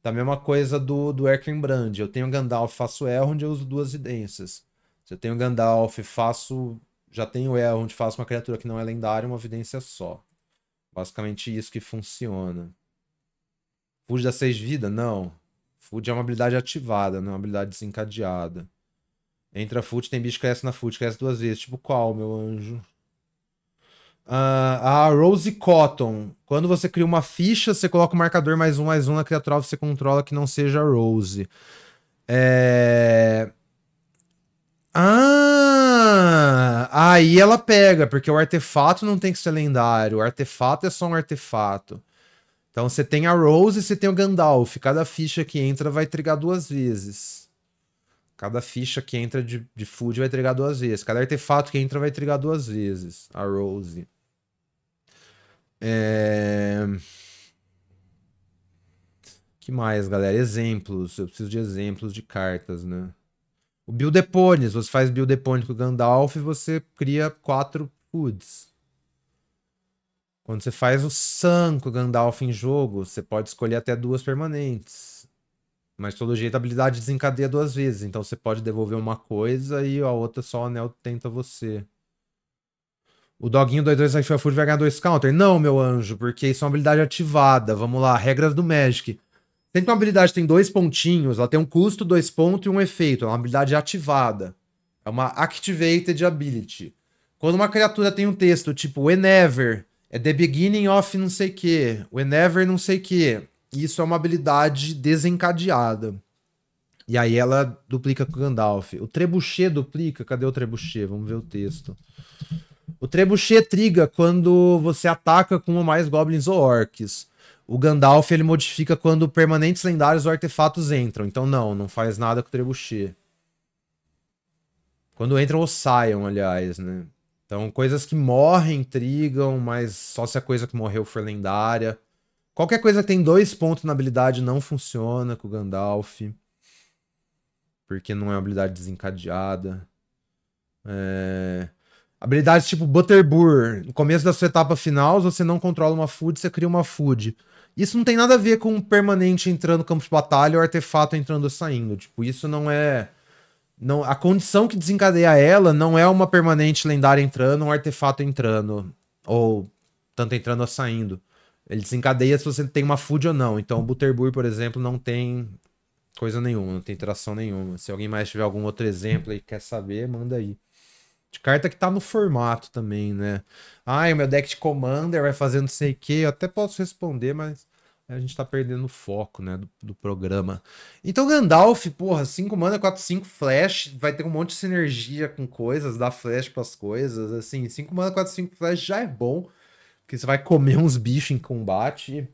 Da mesma coisa do Erkenbrand. Eu tenho Gandalf, faço Elrond, eu uso 2 vidências. Se eu tenho Gandalf, faço... Já tenho Elrond, faço uma criatura que não é lendária, uma vidência só. Basicamente isso que funciona. Food dá 6 vidas? Não. Food é uma habilidade ativada, não é uma habilidade desencadeada. Entra Food, tem bicho que cresce na Food, cresce 2 vezes. Tipo qual, meu anjo? A Rose Cotton. Quando você cria uma ficha, você coloca o marcador +1/+1 na criatura que você controla que não seja Rose. Ah, aí ela pega, porque o artefato não tem que ser lendário, o artefato é só um artefato. Então você tem a Rose e você tem o Gandalf, cada ficha que entra vai trigar 2 vezes. Cada ficha que entra de food vai trigar 2 vezes, cada artefato que entra vai trigar 2 vezes, a Rose. Que mais, galera? Exemplos, eu preciso de exemplos de cartas, né? O Buildeponies, você faz Buildeponies com o Gandalf e você cria 4 foods. Quando você faz o Sun com o Gandalf em jogo, você pode escolher até 2 permanentes. Mas de todo jeito a habilidade desencadeia 2 vezes, então você pode devolver uma coisa e a outra só o anel tenta você. O Doguinho 2/2 Food vai ganhar 2 counter? Não, meu anjo, porque isso é uma habilidade ativada. Vamos lá, regras do Magic. Sempre que uma habilidade tem 2 pontinhos, ela tem um custo, 2 pontos e um efeito. É uma habilidade ativada. É uma activated ability. Quando uma criatura tem um texto tipo whenever, é the beginning of não sei o que, whenever não sei o que, isso é uma habilidade desencadeada. E aí ela duplica com o Gandalf. O Trebuchet duplica? Cadê o Trebuchet? Vamos ver o texto. O trebuchet triga quando você ataca com um ou mais goblins ou orcs. O Gandalf ele modifica quando permanentes lendários ou artefatos entram. Então não faz nada com o trebuchet. Quando entram ou saiam, aliás, né? Então coisas que morrem trigam, mas só se a coisa que morreu for lendária. Qualquer coisa que tem 2 pontos na habilidade não funciona com o Gandalf. Porque não é uma habilidade desencadeada. Habilidades tipo Butterbur. No começo da sua etapa final, se você não controla uma food, você cria uma food. Isso não tem nada a ver com um permanente entrando no campo de batalha ou artefato entrando ou saindo. Tipo, isso não é... Não, a condição que desencadeia ela não é uma permanente lendária entrando, um artefato entrando. Ou tanto entrando ou saindo. Ele desencadeia se você tem uma food ou não. Então o Butterbur, por exemplo, não tem coisa nenhuma, não tem interação nenhuma. Se alguém mais tiver algum outro exemplo aí que quer saber, manda aí. De carta que tá no formato também, né? O meu deck de Commander vai fazer não sei o que. Eu até posso responder, mas a gente tá perdendo o foco, né? Do programa. Então Gandalf, porra, 5 mana, 4/5, flash. Vai ter um monte de sinergia com coisas, dá flash pras coisas. Assim, 5 mana, 4/5, flash já é bom. Porque você vai comer uns bichos em combate.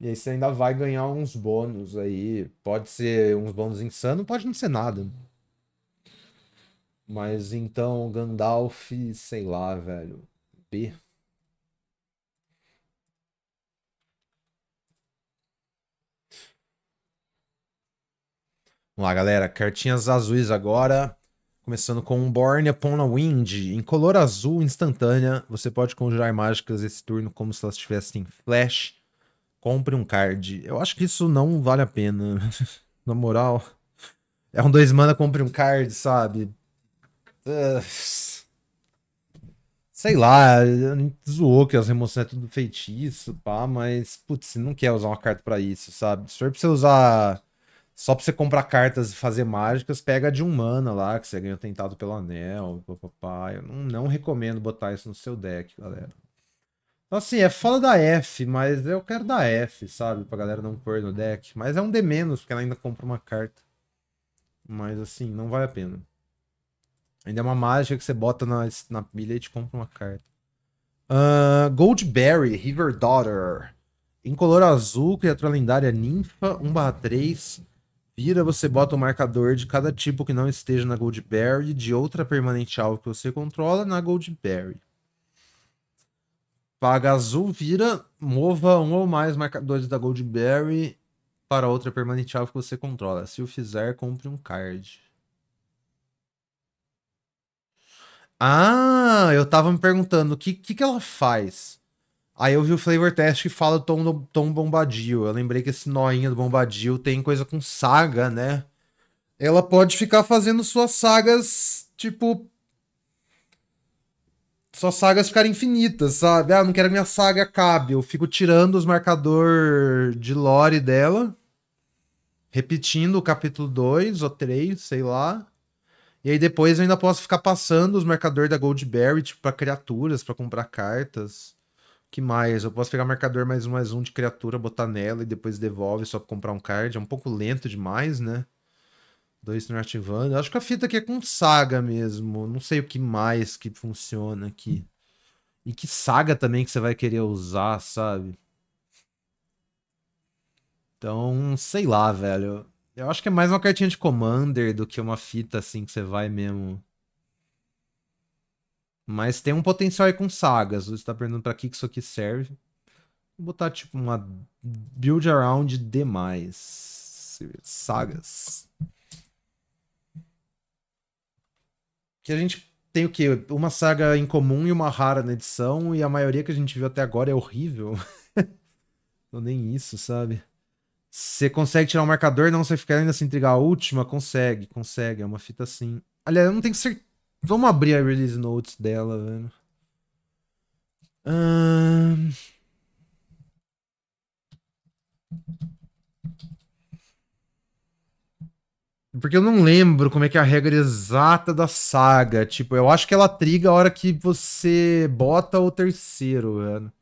E aí você ainda vai ganhar uns bônus aí. Pode ser uns bônus insanos, pode não ser nada. Mas então, Gandalf, sei lá, velho. B. Vamos lá, galera. Cartinhas azuis agora. Começando com um Born Upon a Wind. Em color azul instantânea, você pode conjurar mágicas esse turno como se elas estivessem em flash. Compre um card. Eu acho que isso não vale a pena. Na moral. É um 2 mana, compre um card, sabe? Sei lá, zoou que as remoções é tudo feitiço, pá, mas, putz, você não quer usar uma carta pra isso, sabe? Se for pra você usar só pra você comprar cartas e fazer mágicas, pega de 1 mana lá, que você ganhou tentado pelo anel, papapá. Eu não recomendo botar isso no seu deck, galera. Então, assim, é foda da F, mas eu quero dar F, sabe? Pra galera não pôr no deck. Mas é um D-, porque ela ainda compra uma carta. Mas, assim, não vale a pena. Ainda é uma mágica que você bota na pilha e te compra uma carta. Goldberry, River Daughter. Em color azul, criatura lendária ninfa, 1/3. Vira, você bota um marcador de cada tipo que não esteja na Goldberry, de outra permanente alvo que você controla, na Goldberry. Paga azul, vira, mova um ou mais marcadores da Goldberry para outra permanente alvo que você controla. Se o fizer, compre um card. Eu tava me perguntando, o que ela faz? Aí eu vi o flavor test que fala Tom Bombadil. Eu lembrei que esse noinha do Bombadil tem coisa com saga, né? Ela pode ficar fazendo suas sagas, tipo... Suas sagas ficarem infinitas, sabe? Não quero que minha saga acabe. Eu fico tirando os marcadores de lore dela. Repetindo o capítulo 2 ou 3, sei lá. E aí depois eu ainda posso ficar passando os marcadores da Goldberry, tipo, pra criaturas, pra comprar cartas. O que mais? Eu posso pegar marcador mais um de criatura, botar nela e depois devolve só pra comprar um card. É um pouco lento demais, né? 2 turnos ativando. Eu acho que a fita aqui é com saga mesmo. Não sei o que mais que funciona aqui. E que saga também que você vai querer usar, sabe? Então, sei lá, velho. Eu acho que é mais uma cartinha de Commander do que uma fita, assim, que você vai mesmo. Mas tem um potencial aí com sagas. Você tá perguntando pra que isso aqui serve. Vou botar, tipo, uma build around demais. Sagas. Que a gente tem o quê? Uma saga em comum e uma rara na edição. E a maioria que a gente viu até agora é horrível. Não, nem isso, sabe? Você consegue tirar um marcador, não? Você fica ainda se intrigar a última? Consegue. É uma fita assim. Aliás, eu não tenho certeza. Vamos abrir a release notes dela, velho. Porque eu não lembro como é que é a regra exata da saga. Tipo, eu acho que ela triga a hora que você bota o terceiro, velho.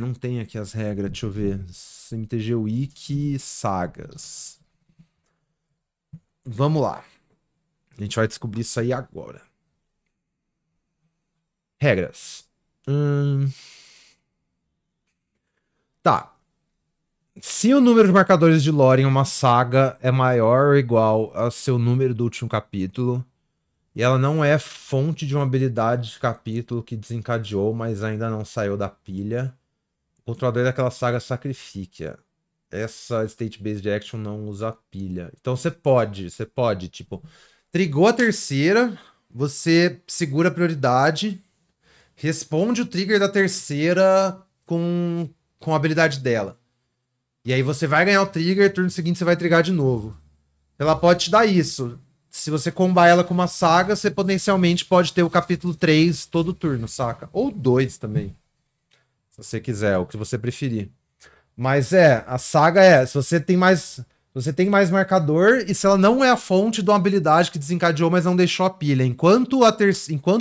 Não tem aqui as regras, deixa eu ver. MTG Wiki, sagas. Vamos lá. A gente vai descobrir isso aí agora. Regras. Tá. Se o número de marcadores de lore em uma saga é maior ou igual ao seu número do último capítulo, e ela não é fonte de uma habilidade de capítulo que desencadeou, mas ainda não saiu da pilha, o controlador daquela saga sacrifica. Essa state-based action não usa pilha. Então você pode, tipo, trigou a terceira, você segura a prioridade, responde o trigger da terceira com a habilidade dela. E aí você vai ganhar o trigger, turno seguinte você vai trigar de novo. Ela pode te dar isso. Se você combar ela com uma saga, você potencialmente pode ter o capítulo 3 todo turno, saca? Ou 2 também. Se você quiser, o que você preferir. Mas a saga se você tem mais marcador e se ela não é a fonte de uma habilidade que desencadeou, mas não deixou a pilha. Enquanto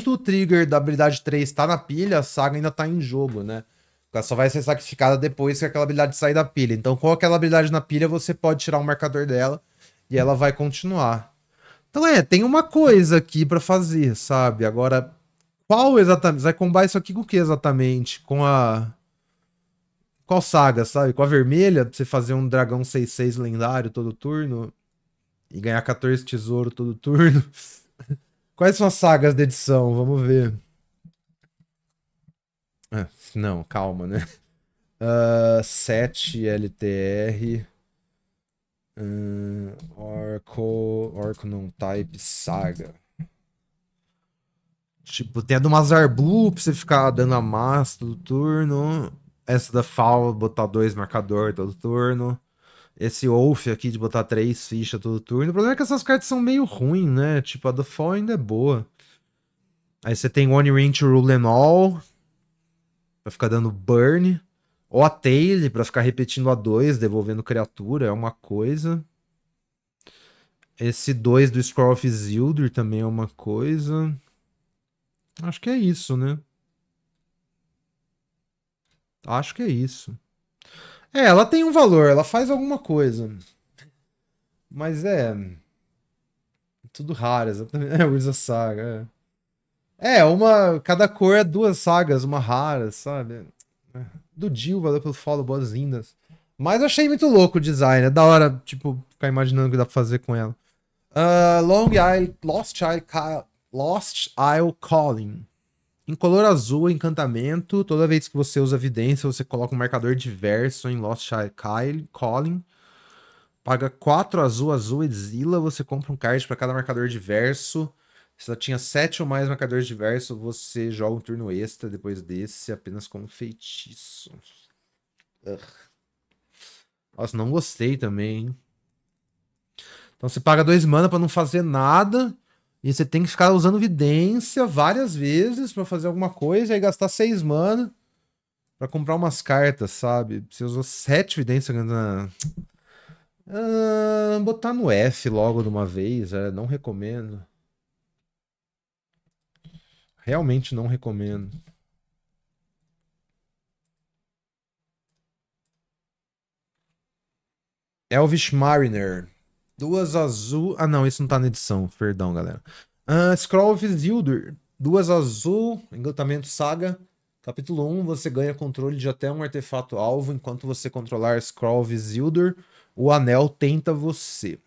o trigger da habilidade 3 tá na pilha, a saga ainda tá em jogo, né? Ela só vai ser sacrificada depois que aquela habilidade sair da pilha. Então, com aquela habilidade na pilha, você pode tirar o marcador dela e ela vai continuar. Então, tem uma coisa aqui pra fazer, sabe? Agora, qual exatamente? Vai combar isso aqui com o que exatamente? Com a... Qual saga, sabe? Com a vermelha, pra você fazer um dragão 6-6 lendário todo turno e ganhar 14 tesouros todo turno. Quais são as sagas da edição? Vamos ver. Não, calma, né? 7 LTR. Orco não type saga. Tipo, tem a do Mazar Blue pra você ficar dando a massa todo turno. Essa da Fall, botar 2 marcador todo turno. Esse Wolf aqui de botar 3 fichas todo turno. O problema é que essas cartas são meio ruins, né? Tipo, a do Fall ainda é boa. Aí você tem One Ring to rule them all. Pra ficar dando burn. Ou a Tail, pra ficar repetindo a 2, devolvendo criatura, é uma coisa. Esse 2 do Scroll of Isildur também é uma coisa. Acho que é isso, né? Acho que é isso. Ela tem um valor, ela faz alguma coisa. Mas tudo raro, exatamente. Usa saga, cada cor é 2 sagas, uma rara, sabe? Do Jill, valeu pelo follow, boas-vindas. Mas eu achei muito louco o design, é da hora, tipo, ficar imaginando o que dá pra fazer com ela. Lost Isle Calling. Em color azul, encantamento, toda vez que você usa evidência, você coloca um marcador diverso em Lost Isle Calling. Paga 4 azul, exila, você compra um card pra cada marcador diverso. Se ela tinha 7 ou mais marcadores diversos, você joga um turno extra depois desse, apenas como feitiço. Nossa, não gostei também, hein? Então você paga 2 mana pra não fazer nada, e você tem que ficar usando vidência várias vezes pra fazer alguma coisa, e aí gastar 6 mana pra comprar umas cartas, sabe? Você usou 7 vidência... botar no F logo de uma vez, não recomendo. Realmente não recomendo. Elvish Mariner. 2 azul... Ah, não, isso não tá na edição. Perdão, galera. Scroll of Isildur. 2 azul, encantamento saga. Capítulo 1, você ganha controle de até um artefato alvo. Enquanto você controlar Scroll of Isildur, o anel tenta você.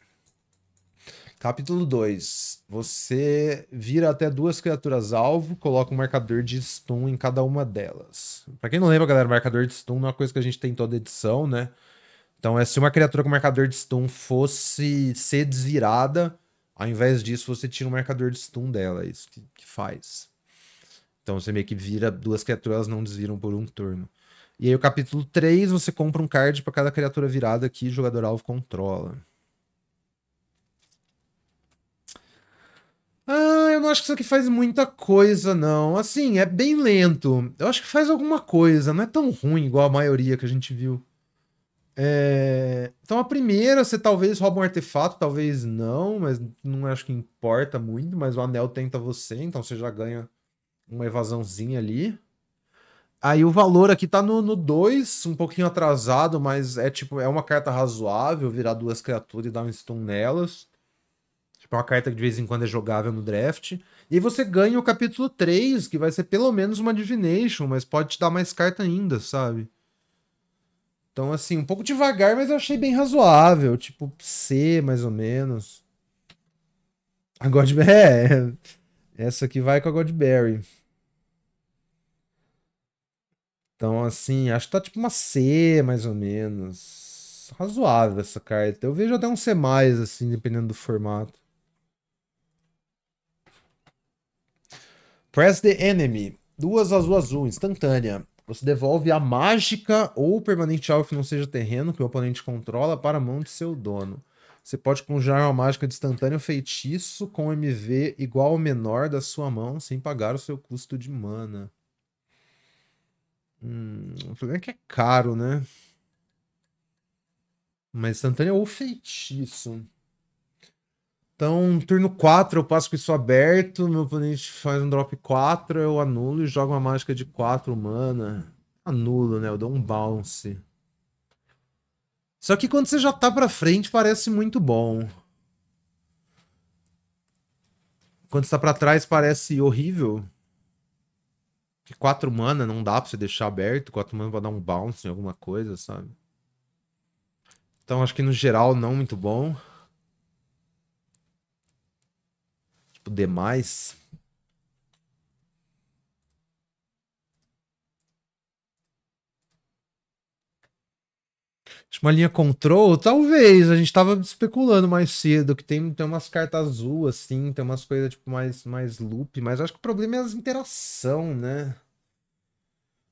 Capítulo 2. Você vira até 2 criaturas alvo, coloca um marcador de stun em cada uma delas. Pra quem não lembra, galera, marcador de stun não é uma coisa que a gente tem em toda edição, né? Então se uma criatura com marcador de stun fosse ser desvirada, ao invés disso você tira um marcador de stun dela, é isso que faz. Então você meio que vira 2 criaturas, elas não desviram por um turno. E aí o capítulo 3, você compra um card pra cada criatura virada que o jogador alvo controla. Eu não acho que isso aqui faz muita coisa, não. Assim, é bem lento. Eu acho que faz alguma coisa. Não é tão ruim igual a maioria que a gente viu. Então, a primeira, você talvez rouba um artefato, talvez não, mas não acho que importa muito. Mas o anel tenta você, então você já ganha uma evasãozinha ali. Aí o valor aqui tá no 2, um pouquinho atrasado, mas é uma carta razoável virar 2 criaturas e dar um stun nelas. É uma carta que de vez em quando é jogável no draft. E aí você ganha o capítulo 3, que vai ser pelo menos uma Divination, mas pode te dar mais carta ainda, sabe? Então, assim, um pouco devagar, mas eu achei bem razoável. Tipo, C, mais ou menos. A Godberry... É, essa aqui vai com a Godberry. Então, assim, acho que tá tipo uma C, mais ou menos. Razoável essa carta. Eu vejo até um C+, assim, dependendo do formato. Press the Enemy. 2 azul-azul, instantânea. Você devolve a mágica ou permanente alvo que não seja terreno, que o oponente controla, para a mão de seu dono. Você pode conjurar uma mágica de instantâneo ou feitiço com MV igual ou menor da sua mão, sem pagar o seu custo de mana. O problema é que é caro, né? Mas instantâneo ou feitiço. Então, turno 4, eu passo com isso aberto, meu oponente faz um drop 4, eu anulo e jogo uma mágica de 4 mana. Anulo, né? Eu dou um bounce. Só que quando você já tá pra frente, parece muito bom. Quando você tá pra trás, parece horrível. Porque 4 mana não dá pra você deixar aberto, 4 mana vai dar um bounce em alguma coisa, sabe? Então, acho que no geral, não muito bom. Demais. Uma linha control, talvez. A gente tava especulando mais cedo que tem umas cartas azul assim, tem umas coisas tipo mais loop, mas acho que o problema é as interação, né?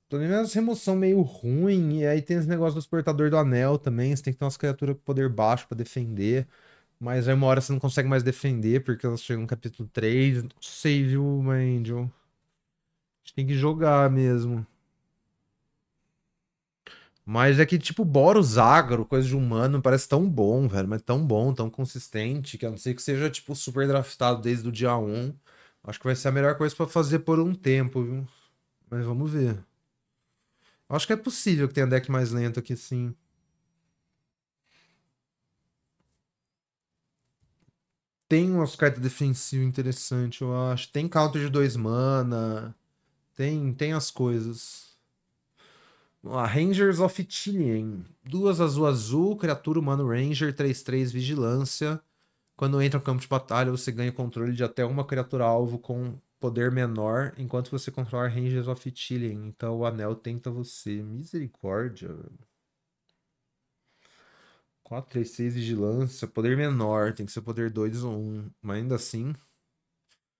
O problema é as remoção meio ruim, e aí tem esse negócio do portador do anel também, você tem que ter umas criaturas com poder baixo pra defender. Mas aí uma hora você não consegue mais defender, porque elas chegam no capítulo 3. Não sei, viu, Angel? A gente tem que jogar mesmo. Mas é que, tipo, Boros agro, coisa de humano, parece tão bom, velho. Mas tão bom, tão consistente, que a não ser que seja, tipo, super draftado desde o dia 1. Acho que vai ser a melhor coisa pra fazer por um tempo, viu? Mas vamos ver. Acho que é possível que tenha deck mais lento aqui, sim. Tem umas cartas defensivas interessantes, eu acho. Tem counter de 2 mana. Tem as coisas. Vamos lá, Rangers of Ithilien. 2 azul-azul, criatura humano ranger, 3/3, vigilância. Quando entra no campo de batalha, você ganha controle de até uma criatura alvo com poder menor, enquanto você controlar Rangers of Ithilien. Então o anel tenta você. Misericórdia, velho. 4, 3, 6, vigilância, poder menor, tem que ser poder 2 ou 1, mas ainda assim,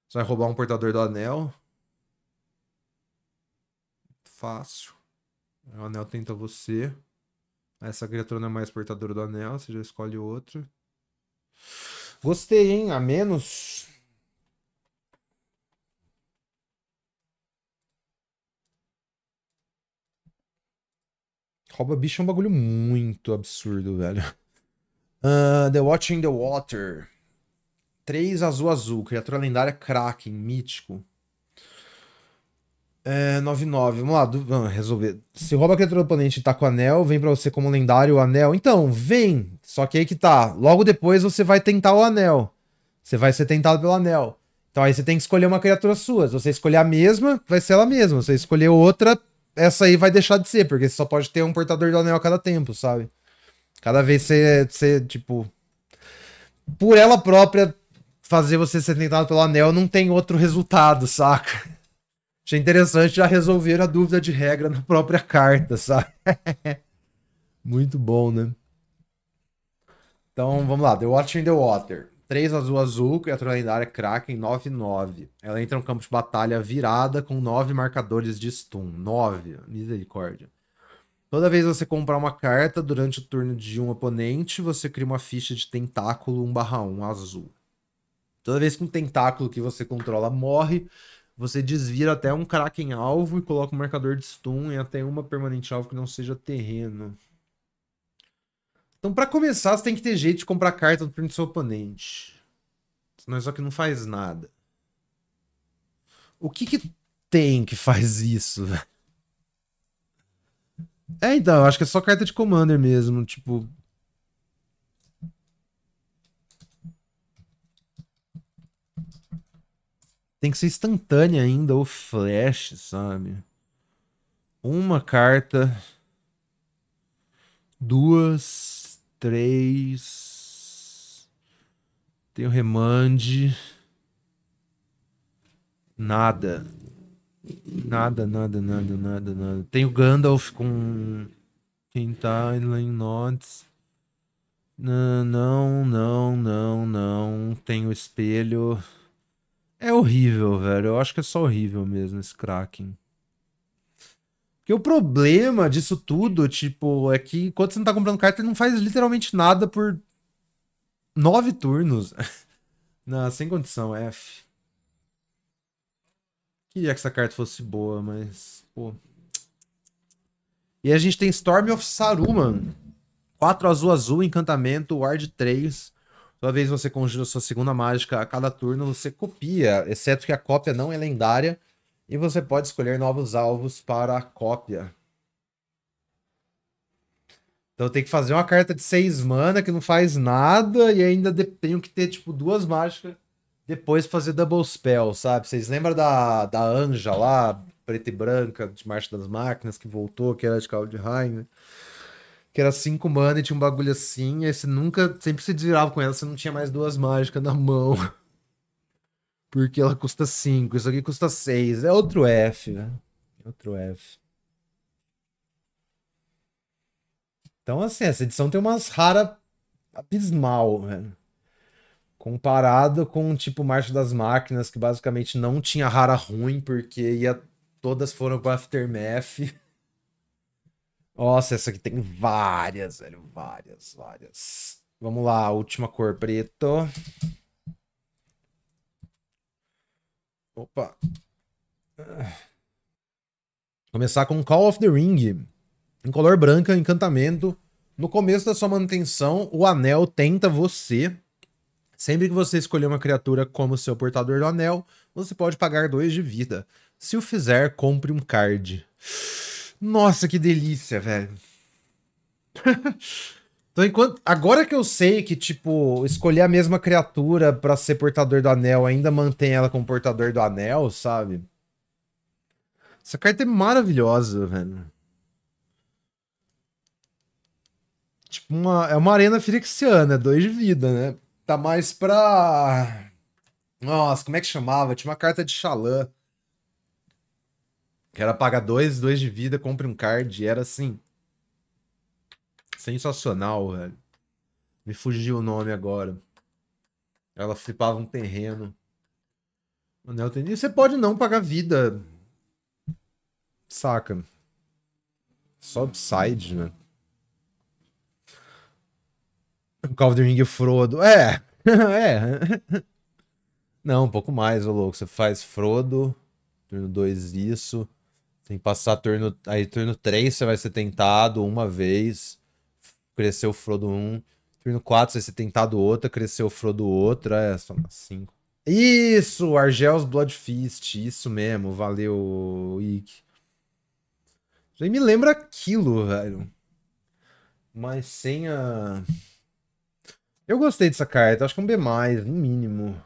você vai roubar um portador do anel, fácil, o anel tenta você, essa criatura não é mais portadora do anel, você já escolhe outro, gostei, hein, a menos... Rouba bicho é um bagulho muito absurdo, velho. The Watch in the Water. 3 azul-azul. Criatura lendária Kraken, mítico. 9/9. Vamos lá, vamos resolver. Se rouba a criatura do oponente e tá com o anel, vem pra você como lendário o anel. Então, vem. Só que aí que tá. Logo depois você vai tentar o anel. Você vai ser tentado pelo anel. Então aí você tem que escolher uma criatura sua. Se você escolher a mesma, vai ser ela mesma. Se você escolher outra... Essa aí vai deixar de ser, porque você só pode ter um portador do anel a cada tempo, sabe? Cada vez você tipo... Por ela própria fazer você ser tentado pelo anel não tem outro resultado, saca? Achei interessante já resolver a dúvida de regra na própria carta, sabe? Muito bom, né? Então, vamos lá. The Watch in the Water. 3 azul-azul, criatura lendária Kraken, 9/9. Ela entra no campo de batalha virada com 9 marcadores de stun. 9, misericórdia. Toda vez que você comprar uma carta durante o turno de um oponente, você cria uma ficha de tentáculo 1/1 azul. Toda vez que um tentáculo que você controla morre, você desvira até um Kraken alvo e coloca um marcador de stun em até uma permanente alvo que não seja terreno. Então, pra começar, você tem que ter jeito de comprar carta no turno do seu oponente. Senão isso aqui não faz nada. O que tem que faz isso, velho? É, então, acho que é só carta de Commander mesmo, tipo... Tem que ser instantânea ainda, ou flash, sabe? Uma carta. Duas. Três. Tem o Remand. Nada. Nada. Tem o Gandalf com... Quem tá em Nods. Não. Tem o espelho. É horrível, velho. Eu acho que é só horrível mesmo esse Kraken. Porque o problema disso tudo, tipo, é que quando você não tá comprando carta, ele não faz literalmente nada por 9 turnos. Não, sem condição, F. Queria que essa carta fosse boa, mas... Pô. E a gente tem Storm of Saruman. 4 azul, encantamento, ward 3. Toda vez que você conjura sua segunda mágica a cada turno, você copia, exceto que a cópia não é lendária. E você pode escolher novos alvos para a cópia. Então tem que fazer uma carta de 6 mana que não faz nada e ainda tenho que ter, tipo, 2 mágicas. Depois fazer double spell, sabe? Vocês lembram da Anja lá, preta e branca, de Marcha das Máquinas, que voltou, que era de Kaldheim, né? Que era 5 mana e tinha um bagulho assim, e aí você nunca, sempre se desvirava com ela, você não tinha mais 2 mágicas na mão. Porque ela custa 5, isso aqui custa 6, é outro F, né? Outro F. Então assim, essa edição tem umas raras abismal, velho. Comparado com, tipo, Marcha das Máquinas, que basicamente não tinha rara ruim, porque todas foram pro Aftermath. Nossa, essa aqui tem várias, velho. Várias. Vamos lá, última cor, preto. Opa. Começar com Call of the Ring. Em color branca, encantamento. No começo da sua manutenção, o anel tenta você. Sempre que você escolher uma criatura como seu portador do anel, você pode pagar 2 de vida. Se o fizer, compre um card. Nossa, que delícia, velho. Então, agora que eu sei que, tipo, escolher a mesma criatura pra ser portador do anel ainda mantém ela como portador do anel, sabe? Essa carta é maravilhosa, velho. Tipo, é uma arena firexiana, é 2 de vida, né? Tá mais pra... Nossa, como é que chamava? Tinha uma carta de Xalã. Que era pagar 2 de vida, compre um card. E era assim... Sensacional, velho. Me fugiu o nome agora. Ela flipava um terreno. E você pode não pagar vida. Saca? Só upside, né? Call of the Ring e Frodo. É! É! Não, um pouco mais, ô louco. Você faz Frodo, turno 2 isso. Tem que passar turno... Aí turno 3 você vai ser tentado uma vez. Cresceu o Frodo 1. Turno 4 você vai ser tentado outra. Cresceu o Frodo outra. É, só 5. Isso! Argel's Blood Fist. Isso mesmo. Valeu, Ick. Já me lembra aquilo, velho. Mas sem a... Eu gostei dessa carta, acho que é um B+, no mínimo.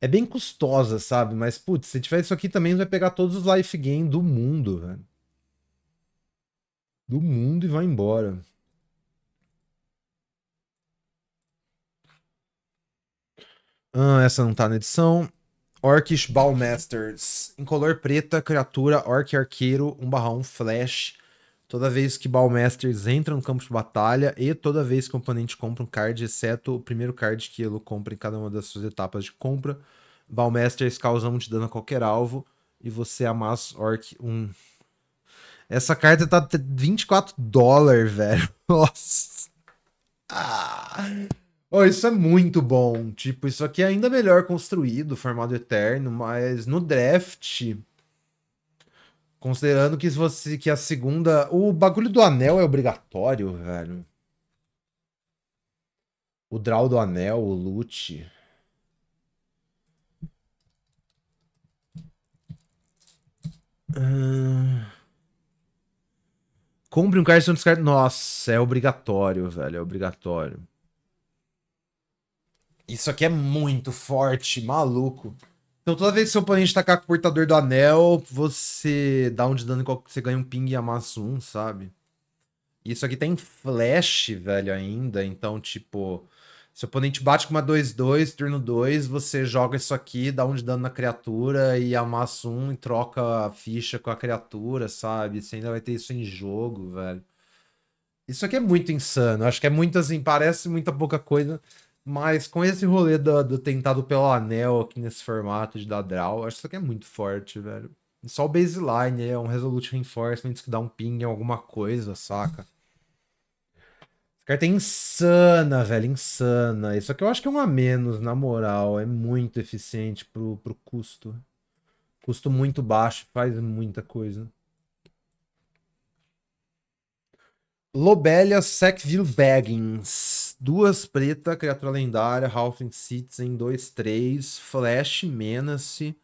É bem custosa, sabe? Mas, putz, se tiver isso aqui também, vai pegar todos os life gain do mundo, velho. Do mundo e vai embora. Ah, essa não tá na edição. Orcish Ballmasters. Em color preta, criatura, orc arqueiro, 1/1 flash. Toda vez que Ballmasters entra no campo de batalha e toda vez que o oponente compra um card, exceto o primeiro card que ele compra em cada uma das suas etapas de compra, Ballmasters causa 1 de dano a qualquer alvo e você amassa Orc 1. Essa carta tá 24 dólares, velho. Nossa. Ah. Oh, isso é muito bom. Tipo, isso aqui é ainda melhor construído, formado eterno, mas no draft... Considerando que a segunda... O bagulho do anel é obrigatório, velho. O draw do anel, o loot. Compre um card se não descarta. Nossa, é obrigatório, velho. É obrigatório. Isso aqui é muito forte, maluco. Então toda vez que seu oponente tacar com o portador do anel, você dá um de dano, você ganha um ping e amassa um, sabe? Isso aqui tem flash, velho, ainda. Então, tipo, seu oponente bate com uma 2-2, turno 2, você joga isso aqui, dá um de dano na criatura e amassa um e troca a ficha com a criatura, sabe? Você ainda vai ter isso em jogo, velho. Isso aqui é muito insano. Acho que é muito assim, parece muita pouca coisa. Mas com esse rolê do tentado pelo anel aqui nesse formato de dar draw, acho que isso aqui é muito forte, velho. Só o baseline, é um Resolute Reinforcement que dá um ping em alguma coisa, saca? Essa carta é insana, velho, insana. Isso aqui eu acho que é um a menos, na moral. É muito eficiente pro custo. Custo muito baixo, faz muita coisa. Lobelia Sackville Baggins. 2 preta, criatura lendária, Halfling Citizen, 2/3, Flash, Menace.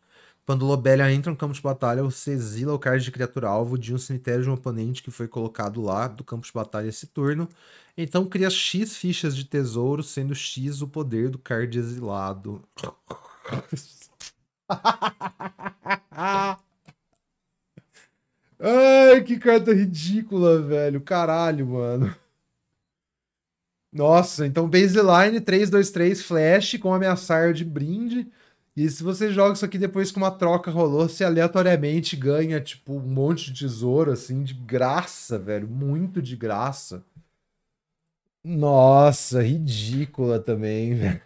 Quando Lobelia entra no campo de batalha, você exila o card de criatura alvo de um cemitério de um oponente que foi colocado lá do campo de batalha esse turno. Então cria X fichas de tesouro, sendo X o poder do card exilado. Ai, que carta ridícula, velho. Caralho, mano. Nossa, então baseline, 3-2-3, flash com ameaçar de brinde. E se você joga isso aqui depois que uma troca rolou, você aleatoriamente ganha, tipo, um monte de tesouro, assim, de graça, velho. Muito de graça. Nossa, ridícula também, velho.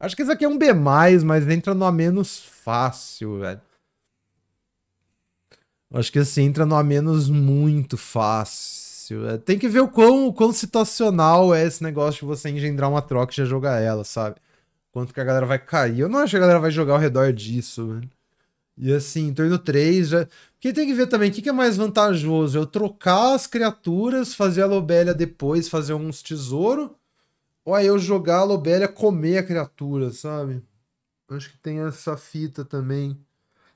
Acho que isso aqui é um B+, mas entra no A- fácil, velho. Acho que assim, entra no A- muito fácil. Tem que ver o quão situacional é esse negócio de você engendrar uma troca e já jogar ela, sabe? Quanto que a galera vai cair. Eu não acho que a galera vai jogar ao redor disso, velho. E assim, em torno 3 já... Porque tem que ver também o que é mais vantajoso. Eu trocar as criaturas, fazer a Lobelia depois, fazer uns tesouro. Ou aí eu jogar a Lobelia, comer a criatura, sabe? Acho que tem essa fita também.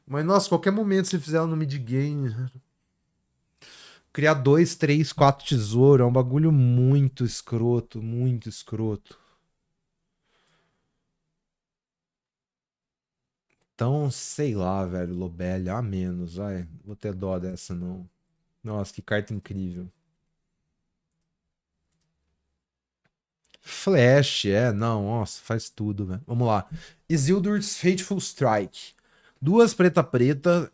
Mas, nossa, qualquer momento se fizer ela no mid-game, velho. Criar 2, 3, 4 tesouro. É um bagulho muito escroto. Muito escroto. Então, sei lá, velho. Lobelia, a menos. Ai, vou ter dó dessa, não. Nossa, que carta incrível. Flash, é. Não, nossa, faz tudo, velho. Vamos lá. Isildur's Fateful Strike. 2 preta.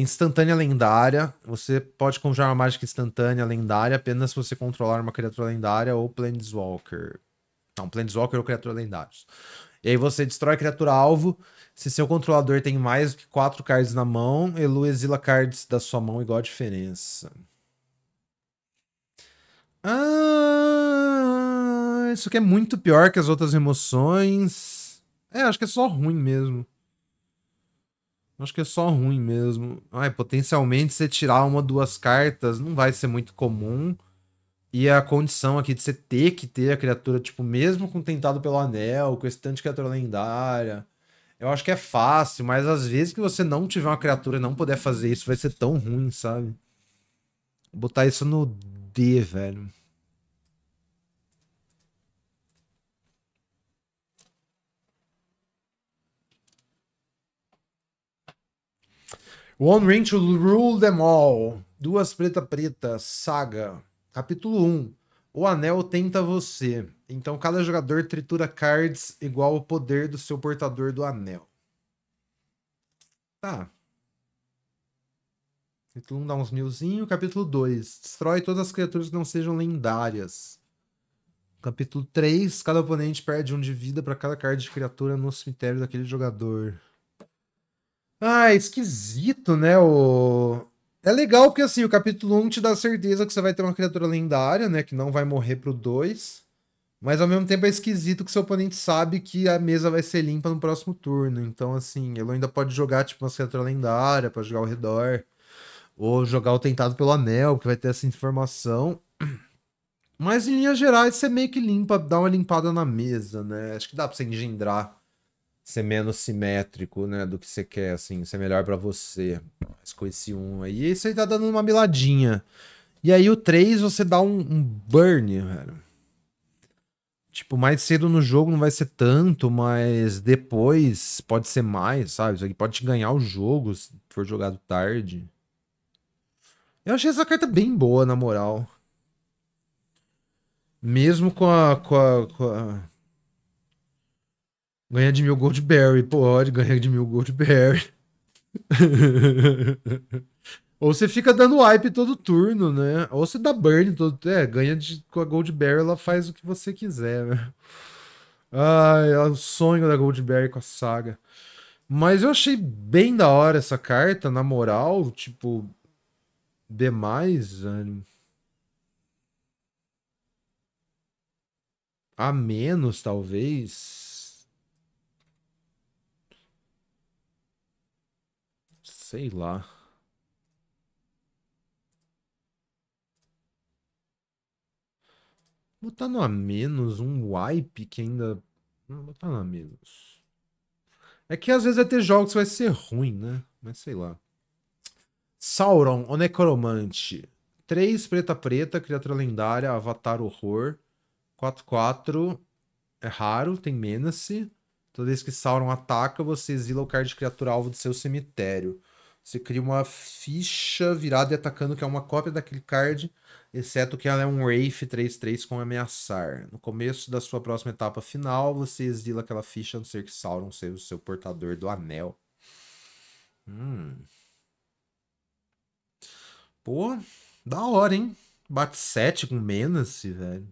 Instantânea lendária. Você pode conjurar uma mágica instantânea lendária apenas se você controlar uma criatura lendária ou Planeswalker. Não, Planeswalker ou criatura lendária. E aí você destrói a criatura alvo. Se seu controlador tem mais do que 4 cards na mão, Elu exila cards da sua mão igual a diferença. Ah, isso aqui é muito pior que as outras remoções. É, acho que é só ruim mesmo. Acho que é só ruim mesmo. Ai, potencialmente você tirar uma ou 2 cartas não vai ser muito comum. E a condição aqui de você ter que ter a criatura, tipo, mesmo com tentado pelo anel, com esse tanto de criatura lendária. Eu acho que é fácil, mas às vezes que você não tiver uma criatura e não puder fazer isso, vai ser tão ruim, sabe? Vou botar isso no D, velho. One Ring to Rule Them All. 2 preta, saga. Capítulo 1. O anel tenta você. Então cada jogador tritura cards igual ao poder do seu portador do anel. Tá. Capítulo 1 dá uns milzinho. Capítulo 2. Destrói todas as criaturas que não sejam lendárias. Capítulo 3. Cada oponente perde 1 de vida para cada card de criatura no cemitério daquele jogador. Ah, esquisito, né? É legal porque, assim, o capítulo 1 te dá certeza que você vai ter uma criatura lendária, né? Que não vai morrer pro 2. Mas, ao mesmo tempo, é esquisito que seu oponente sabe que a mesa vai ser limpa no próximo turno. Então, assim, ele ainda pode jogar, tipo, uma criatura lendária pra jogar ao redor. Ou jogar o tentado pelo anel, que vai ter essa informação. Mas, em linhas gerais, você meio que limpa, dá uma limpada na mesa, né? Acho que dá pra você engendrar. Ser menos simétrico, né, do que você quer, assim, ser melhor pra você. Mas com esse 1 aí, e você tá dando uma miladinha. E aí o 3 você dá um burn, velho. Tipo, mais cedo no jogo não vai ser tanto, mas depois pode ser mais, sabe? Isso aqui pode te ganhar o jogo se for jogado tarde. Eu achei essa carta bem boa, na moral. Mesmo com a... Ganhar de 1000 Goldberry. Pode ganhar de 1000 Goldberry. Ou você fica dando wipe todo turno, né? Ou você dá burn todo... É, ganha com a Goldberry, ela faz o que você quiser, né? Ai, é o sonho da Goldberry com a saga. Mas eu achei bem da hora essa carta, na moral. Tipo... Demais, ânimo. A menos, talvez. Sei lá. Botar no a menos um wipe que ainda... Não, botar no a menos. É que às vezes vai ter jogos que vai ser ruim, né? Mas sei lá. Sauron, o Necromante. 3, preta preta, criatura lendária, avatar horror. 4/4 é raro, tem menace. Toda vez que Sauron ataca, você exila o card de criatura alvo do seu cemitério. Você cria uma ficha virada e atacando que é uma cópia daquele card, exceto que ela é um Wraith 3/3 com ameaçar. No começo da sua próxima etapa final, você exila aquela ficha, a não ser que Sauron seja o seu portador do anel. Pô, da hora, hein? Bate 7 com menace, velho.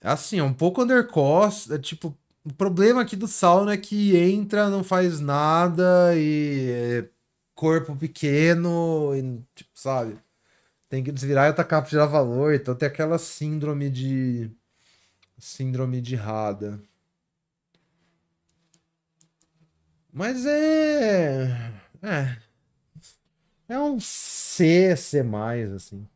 Assim, é um pouco undercost, é tipo... O problema aqui do Sauron é que entra, não faz nada e... É corpo pequeno e, tipo, sabe? Tem que desvirar e atacar pra tirar valor, então tem aquela síndrome de... Síndrome de Rada. Mas é... É um C mais, assim.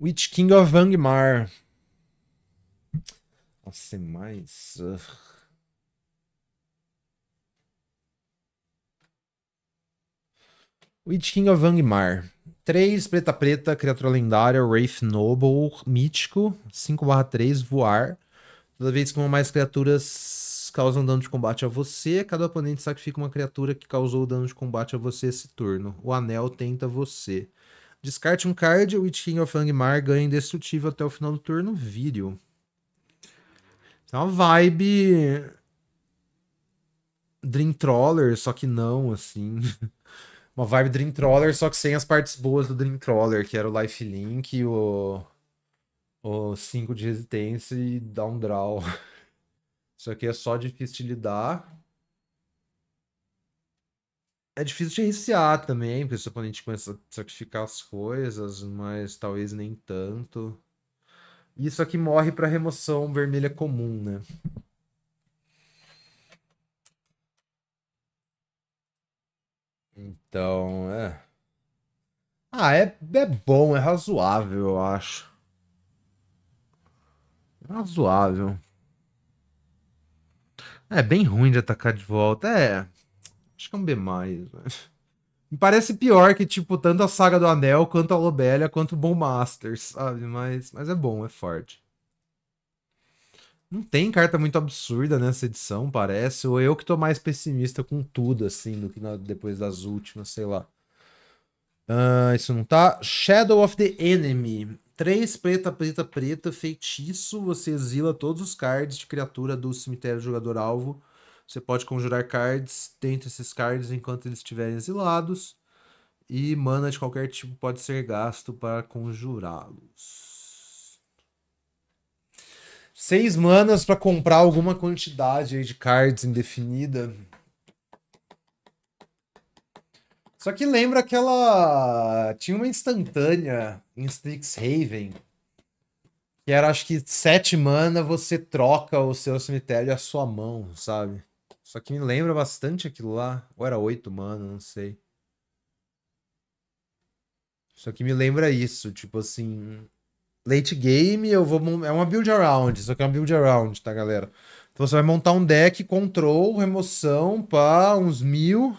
Witch King of Angmar. Um C mais. Witch King of Angmar. 3, preta preta, criatura lendária, Wraith Noble, mítico, 5/3, voar. Toda vez que uma ou mais criaturas causam dano de combate a você, cada oponente sacrifica uma criatura que causou dano de combate a você esse turno. O anel tenta você. Descarte um card, Witch King of Angmar ganha indestrutível até o final do turno, Vírio. É uma vibe... Dream Troller, só que não, assim... Uma vibe Dreamcrawler, só que sem as partes boas do Dreamcrawler, que era o lifelink, o 5 de resistência e down draw. Isso aqui é só difícil de lidar. É difícil de iniciar também, porque o seu oponente começa a sacrificar as coisas, mas talvez nem tanto. Isso aqui morre para remoção vermelha comum, né? Então, é... Ah, é bom, é razoável, eu acho. Razoável. É bem ruim de atacar de volta, é... Acho que é um B+, mas... Me parece pior que, tipo, tanto a Saga do Anel, quanto a Lobelia, quanto o Bom Masters, sabe? Mas é bom, é forte. Não tem carta muito absurda nessa edição, parece. Ou eu que tô mais pessimista com tudo, assim, do que depois das últimas, sei lá. Isso não tá. Shadow of the Enemy. 3, preta, preta, preta, feitiço. Você exila todos os cards de criatura do cemitério do jogador alvo. Você pode conjurar cards dentro desses cards enquanto eles estiverem exilados. E mana de qualquer tipo pode ser gasto para conjurá-los. 6 manas pra comprar alguma quantidade aí de cards indefinida. Só que lembra aquela... Tinha uma instantânea em Strixhaven. Que era, acho que, 7 mana você troca o seu cemitério e a sua mão, sabe? Só que me lembra bastante aquilo lá. Ou era 8 mana, não sei. Só que me lembra isso, tipo assim... late game, eu vou... É uma build around, só que é uma build around, tá, galera? Então você vai montar um deck, control, remoção, pá, uns 1000.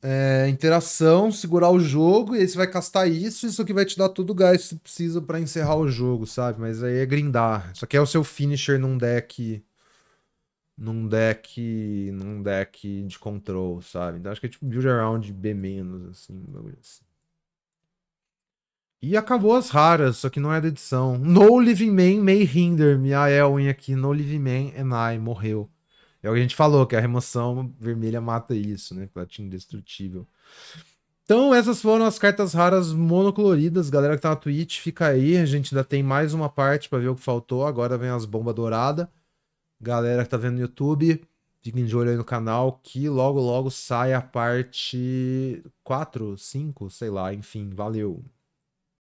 É, interação, segurar o jogo, e aí você vai castar isso, isso aqui vai te dar todo o gás que você precisa pra encerrar o jogo, sabe? Mas aí é grindar. Isso aqui é o seu finisher num deck... Num deck de control, sabe? Então acho que é tipo build around B-, assim, um bagulho assim. E acabou as raras, só que não é da edição. No Living Man may hinder me. A Elwin aqui, No Living Man and I, morreu. É o que a gente falou, que a remoção vermelha mata isso, né? Platina indestrutível. Então essas foram as cartas raras monocloridas. Galera que tá na Twitch, fica aí. A gente ainda tem mais uma parte pra ver o que faltou. Agora vem as bombas douradas. Galera que tá vendo no YouTube, fiquem de olho aí no canal, que logo sai a parte 4, 5, sei lá, enfim, valeu!